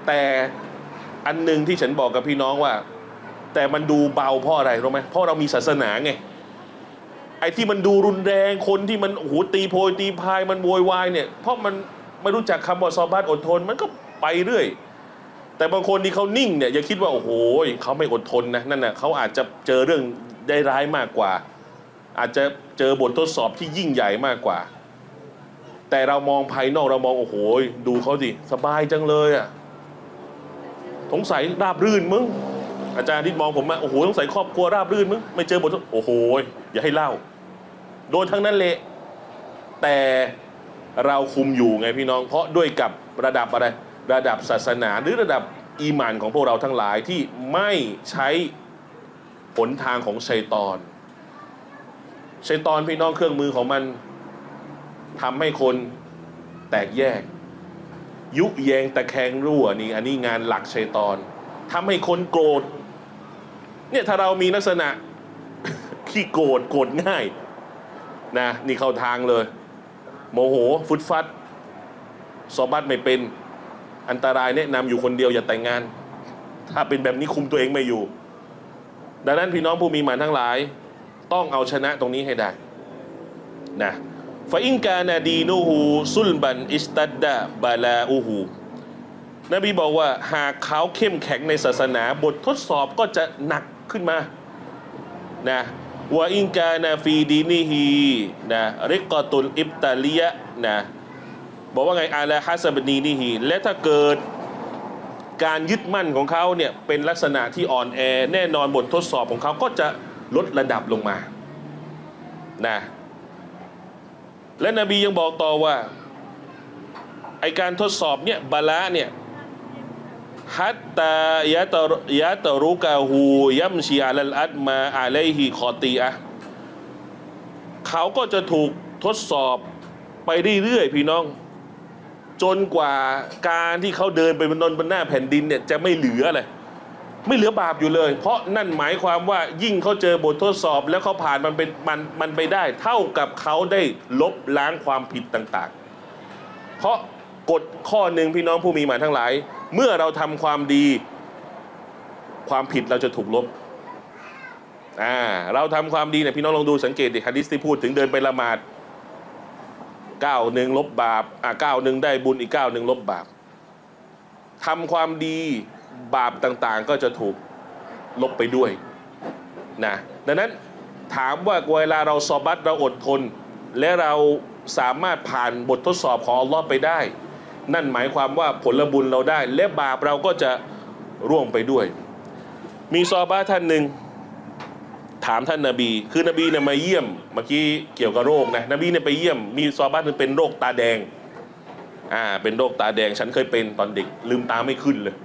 แต่อันหนึ่งที่ฉันบอกกับพี่น้องว่าแต่มันดูเบาเพราะอะไรรู้ไหมเพราะเรามีศาสนาไงไอ้ที่มันดูรุนแรงคนที่มันโอ้โหตีโพยตีพายมันโวยวายเนี่ยเพราะมันไม่รู้จักคำว่าซอบัตอดทนมันก็ไปเรื่อยแต่บางคนที่เขานิ่งเนี่ยอย่าคิดว่าโอ้โหเขาไม่อดทนนะนั่นนะเขาอาจจะเจอเรื่องได้ร้ายมากกว่าอาจจะเจอบททดสอบที่ยิ่งใหญ่มากกว่าแต่เรามองภายนอกเรามองโอ้โหดูเขาสิสบายจังเลยอ่ะสงสัยราบรื่นมึงอาจารย์ที่มองผมมาโอ้โหสงสัยครอบครัวราบรื่นมึงไม่เจอบทโอ้โหอย่าให้เล่าโดนทั้งนั้นเละแต่เราคุมอยู่ไงพี่น้องเพราะด้วยกับระดับอะไรระดับศาสนาหรือระดับอีหม่านของพวกเราทั้งหลายที่ไม่ใช้ผลทางของชัยฏอนพี่น้องเครื่องมือของมันทำให้คนแตกแยกยุแยงตะแคงรั่วนี่อันนี้งานหลักชัยฏอนทำให้คนโกรธเนี่ยถ้าเรามีลักษณะ ขี้โกรธง่ายนะนี่เข้าทางเลยโมโหฟุดฟัดซอบัตไม่เป็นอันตรายแนะนำอยู่คนเดียวอย่าแต่งงานถ้าเป็นแบบนี้คุมตัวเองไม่อยู่ดังนั้นพี่น้องผู้มีหมานทั้งหลายต้องเอาชนะตรงนี้ให้ได้นะฟาอิงกานาดีนูฮูซุลบันอิสตัดดะบาลาอูฮูนบีบอกว่าหากเขาเข้มแข็งในศาสนาบททดสอบก็จะหนักขึ้นมานะวาอิงกานาฟีดีนีฮีนะริกอตุลอิบตาลียะนะบอกว่าไงอาลาฮัสบันีนีฮีและถ้าเกิดการยึดมั่นของเขาเนี่ยเป็นลักษณะที่อ่อนแอแน่นอนบททดสอบของเขาก็จะลดระดับลงมานะและนบียังบอกต่อว่าไอการทดสอบเนี่ยบาละเนี่ยฮัตตายะตรุกะฮูยัมชีอาลัลอัดมาอาลัยฮิคอตีอะเขาก็จะถูกทดสอบไปเรื่อยๆพี่น้อง จนกว่าการที่เขาเดินไปบนหน้าแผ่นดินเนี่ยจะไม่เหลืออะไรไม่เหลือบาปอยู่เลยเพราะนั่นหมายความว่ายิ่งเขาเจอบททดสอบแล้วเขาผ่านมันไปได้เท่ากับเขาได้ลบล้างความผิดต่างๆเพราะกฎข้อหนึ่งพี่น้องผู้มีหมายทั้งหลายเมื่อเราทำความดีความผิดเราจะถูกลบเราทำความดีเนี่ยพี่น้องลองดูสังเกตดิหะดีษที่พูดถึงเดินไปละหมาด9 หนึ่งลบบาป9 หนึ่งได้บุญอีก9 หนึ่งลบบาปทำความดีบาปต่างๆก็จะถูกลบไปด้วยนะดังนั้นถามว่าเวลาเราซอบัตเราอดทนและเราสามารถผ่านบททดสอบของอัลลอฮ์ไปได้นั่นหมายความว่าผลบุญเราได้และบาปเราก็จะร่วงไปด้วยมีซอบัตท่านหนึ่งถามท่านนบีคือนบีเนี่ยมาเยี่ยมเมื่อกี้เกี่ยวกับโรคนะนบีเนี่ยไปเยี่ยมมีซอบัตหนึ่งเป็นโรคตาแดงเป็นโรคตาแดงฉันเคยเป็นตอนเด็กลืมตาไม่ขึ้นเลย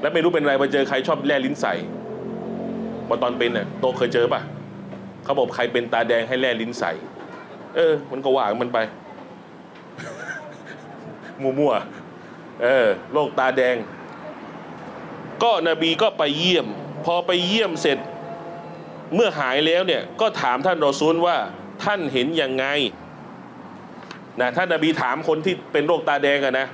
แล้วไม่รู้เป็นไรมาเจอใครชอบแล่ลิ้นใส่มาตอนเป็นเนี่ยโตเคยเจอป่ะเขาบอกใครเป็นตาแดงให้แล่ลิ้นใส่มันก็ว่ามันไป มั่วๆโรคตาแดงก็นบีก็ไปเยี่ยมพอไปเยี่ยมเสร็จเมื่อหายแล้วเนี่ยก็ถามท่านรอซูลว่าท่านเห็นยังไงนะท่านนบีถามคนที่เป็นโรคตาแดงอะนะ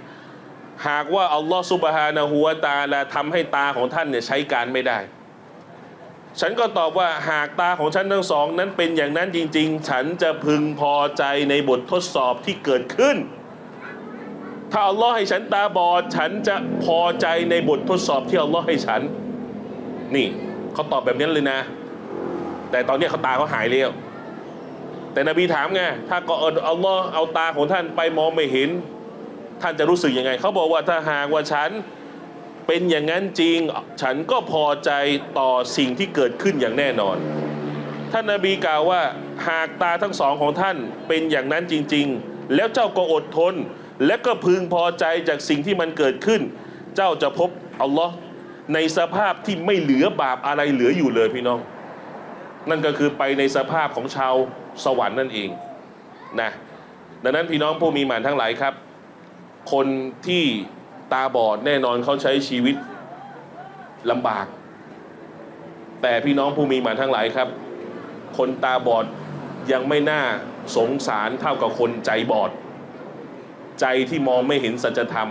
หากว่าอัลลอฮฺซุบฮานะฮูวะตะอาลาทำให้ตาของท่านเนี่ยใช้การไม่ได้ฉันก็ตอบว่าหากตาของฉันทั้งสองนั้นเป็นอย่างนั้นจริงๆฉันจะพึงพอใจในบททดสอบที่เกิดขึ้นถ้าอัลลอฮฺให้ฉันตาบอดฉันจะพอใจในบททดสอบที่อัลลอฮฺให้ฉันนี่เขาตอบแบบนี้เลยนะแต่ตอนนี้เขาตาเขาหายแล้วแต่นบีถามไงถ้าก็อัลลอฮฺเอาตาของท่านไปมองไม่เห็นท่านจะรู้สึกยังไงเขาบอกว่าถ้าหากว่าฉันเป็นอย่างนั้นจริงฉันก็พอใจต่อสิ่งที่เกิดขึ้นอย่างแน่นอนท่านนบีกล่าวว่าหากตาทั้งสองของท่านเป็นอย่างนั้นจริงๆแล้วเจ้าก็อดทนและก็พึงพอใจจากสิ่งที่มันเกิดขึ้นเจ้าจะพบอัลลอฮ์ในสภาพที่ไม่เหลือบาปอะไรเหลืออยู่เลยพี่น้องนั่นก็คือไปในสภาพของชาวสวรรค์นั่นเองนะดังนั้นพี่น้องผู้มีหมานทั้งหลายครับคนที่ตาบอดแน่นอนเขาใช้ชีวิตลำบากแต่พี่น้องผู้มีหมานทั้งหลายครับคนตาบอดยังไม่น่าสงสารเท่ากับคนใจบอดใจที่มองไม่เห็นสัจธรรม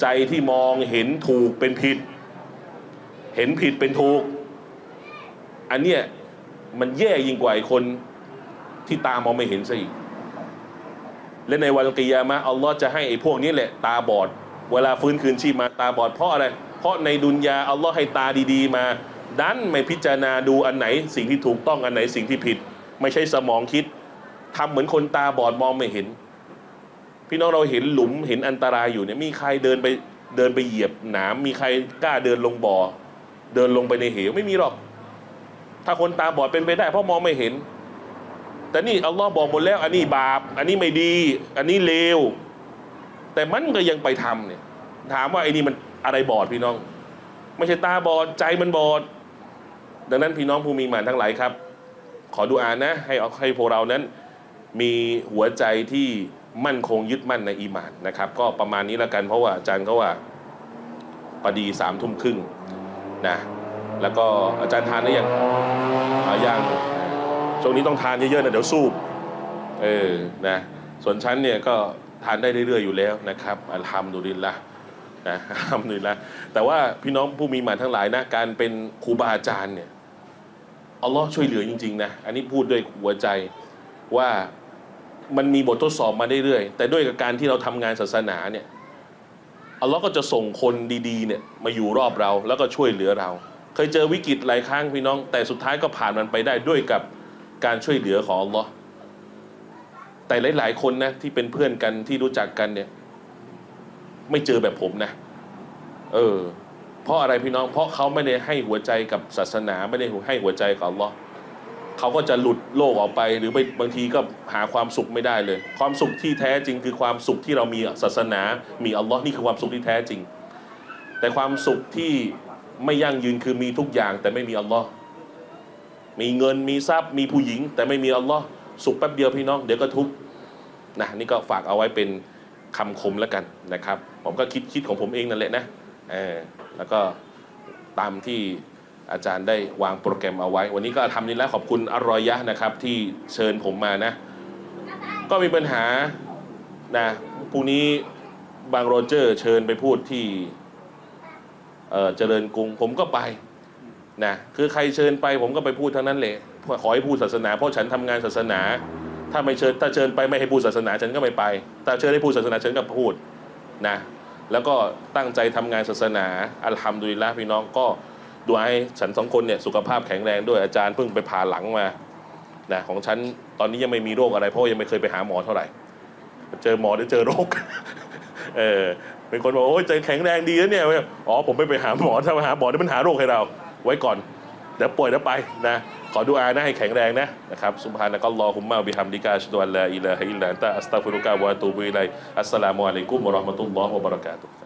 ใจที่มองเห็นถูกเป็นผิดเห็นผิดเป็นถูกอันเนี้ยมันแย่ยิ่งกว่าคนที่ตามองไม่เห็นซะอีกและในวันกิยามะฮ์อัลลอฮ์จะให้ไอ้พวกนี้แหละตาบอดเวลาฟื้นคืนชีพมาตาบอดเพราะอะไรเพราะในดุนยาอัลลอฮ์ให้ตาดีๆมาดันไม่พิจารณาดูอันไหนสิ่งที่ถูกต้องอันไหนสิ่งที่ผิดไม่ใช่สมองคิดทำเหมือนคนตาบอดมองไม่เห็นพี่น้องเราเห็นหลุมเห็นอันตรายอยู่เนี่ยมีใครเดินไปเหยียบหนามมีใครกล้าเดินลงบ่อเดินลงไปในเหวไม่มีหรอกถ้าคนตาบอดเป็นไปได้เพราะมองไม่เห็นแต่นี่อัลลอฮ์บอกหมดแล้วอันนี้บาปอันนี้ไม่ดีอันนี้เลวแต่มันก็ยังไปทำเนี่ยถามว่าไอ้นี่มันอะไรบอดพี่น้องไม่ใช่ตาบอดใจมันบอดดังนั้นพี่น้องผู้มีหมานทั้งหลายครับขอดุอานะให้พวกเรานั้นมีหัวใจที่มั่นคงยึดมั่นในอีหม่านนะครับก็ประมาณนี้ละกันเพราะว่าอาจารย์เขาว่าพอดี3 ทุ่มครึ่งนะแล้วก็อาจารย์ทานได้ยังยังตรงนี้ต้องทานเยอะๆนะเดี๋ยวสูบนะส่วนชั้นเนี่ยก็ทานได้เรื่อยๆอยู่แล้วนะครับอัลฮัมดุลิลละนะอัลฮัมดุลิลละแต่ว่าพี่น้องผู้มีหมานทั้งหลายนะการเป็นครูบาอาจารย์เนี่ยอัลลอฮ์ช่วยเหลือจริงๆนะอันนี้พูดด้วยหัวใจว่ามันมีบททดสอบมาเรื่อยๆแต่ด้วยกับการที่เราทำงานศาสนาเนี่ยอัลลอฮ์ก็จะส่งคนดีๆเนี่ยมาอยู่รอบเราแล้วก็ช่วยเหลือเราเคยเจอวิกฤตหลายครั้งพี่น้องแต่สุดท้ายก็ผ่านมันไปได้ด้วยกับการช่วยเหลือของอัลลอฮ์แต่หลายๆคนนะที่เป็นเพื่อนกันที่รู้จักกันเนี่ยไม่เจอแบบผมนะเพราะอะไรพี่น้องเพราะเขาไม่ได้ให้หัวใจกับศาสนาไม่ได้ให้หัวใจกับอัลลอฮ์เขาก็จะหลุดโลกออกไปหรือบางทีก็หาความสุขไม่ได้เลยความสุขที่แท้จริงคือความสุขที่เรามีศาสนามีอัลลอฮ์นี่คือความสุขที่แท้จริงแต่ความสุขที่ไม่ยั่งยืนคือมีทุกอย่างแต่ไม่มีอัลลอฮ์มีเงินมีทรัพย์มีผู้หญิงแต่ไม่มีอัลลอฮ์สุขแป๊บเดียวพี่น้องเดี๋ยวก็ทุกข์นะนี่ก็ฝากเอาไว้เป็น คำคมแล้วกันนะครับผมก็คิดของผมเองนั่นแหละนะแล้วก็ตามที่อาจารย์ได้วางโปรแกรมเอาไว้วันนี้ก็ทำนี้แล้วขอบคุณอรอยยะนะครับที่เชิญผมมานะก็มีปัญหานะพรุ่งนี้บางโรเจอร์เชิญไปพูดที่เจริญกรุงผมก็ไปนะคือใครเชิญไปผมก็ไปพูดทั้งนั้นแหละขอให้พูดศาสนาเพราะฉันทำงานศาสนาถ้าไม่เชิญถ้าเชิญไปไม่ให้พูดศาสนาฉันก็ไม่ไปแต่เชิญให้พูดศาสนาฉันก็พูดนะแล้วก็ตั้งใจทำงานศาสนาอัลฮัมดุลิลละห์พี่น้องก็ดูให้ฉันสองคนเนี่ยสุขภาพแข็งแรงด้วยอาจารย์เพิ่งไปผ่าหลังมานะของฉันตอนนี้ยังไม่มีโรคอะไรเพราะยังไม่เคยไปหาหมอเท่าไหร่เจอหมอหรือเจอโรคเป็นคนบอกโอ้ยใจแข็งแรงดีแล้วเนี่ยอ๋อผมไม่ไปหาหมอถ้าไปหาหมอได้มันหาโรคให้เราไว้ก่อนเดี๋ยวป่วยแล้วไปนะขอดูอานะให้แข็งแรงนะครับซุบฮานะกัลลอฮุมมะบิฮัมดิกะอัชฮะดุอัลลาอิลาฮะอิลลันตะอัสตัฆฟิรุกะวะอะตูบุอิลัยอัสสลามุอะลัยกุมวะเราะห์มะตุลลอฮิวะบะเราะกาตุฮ์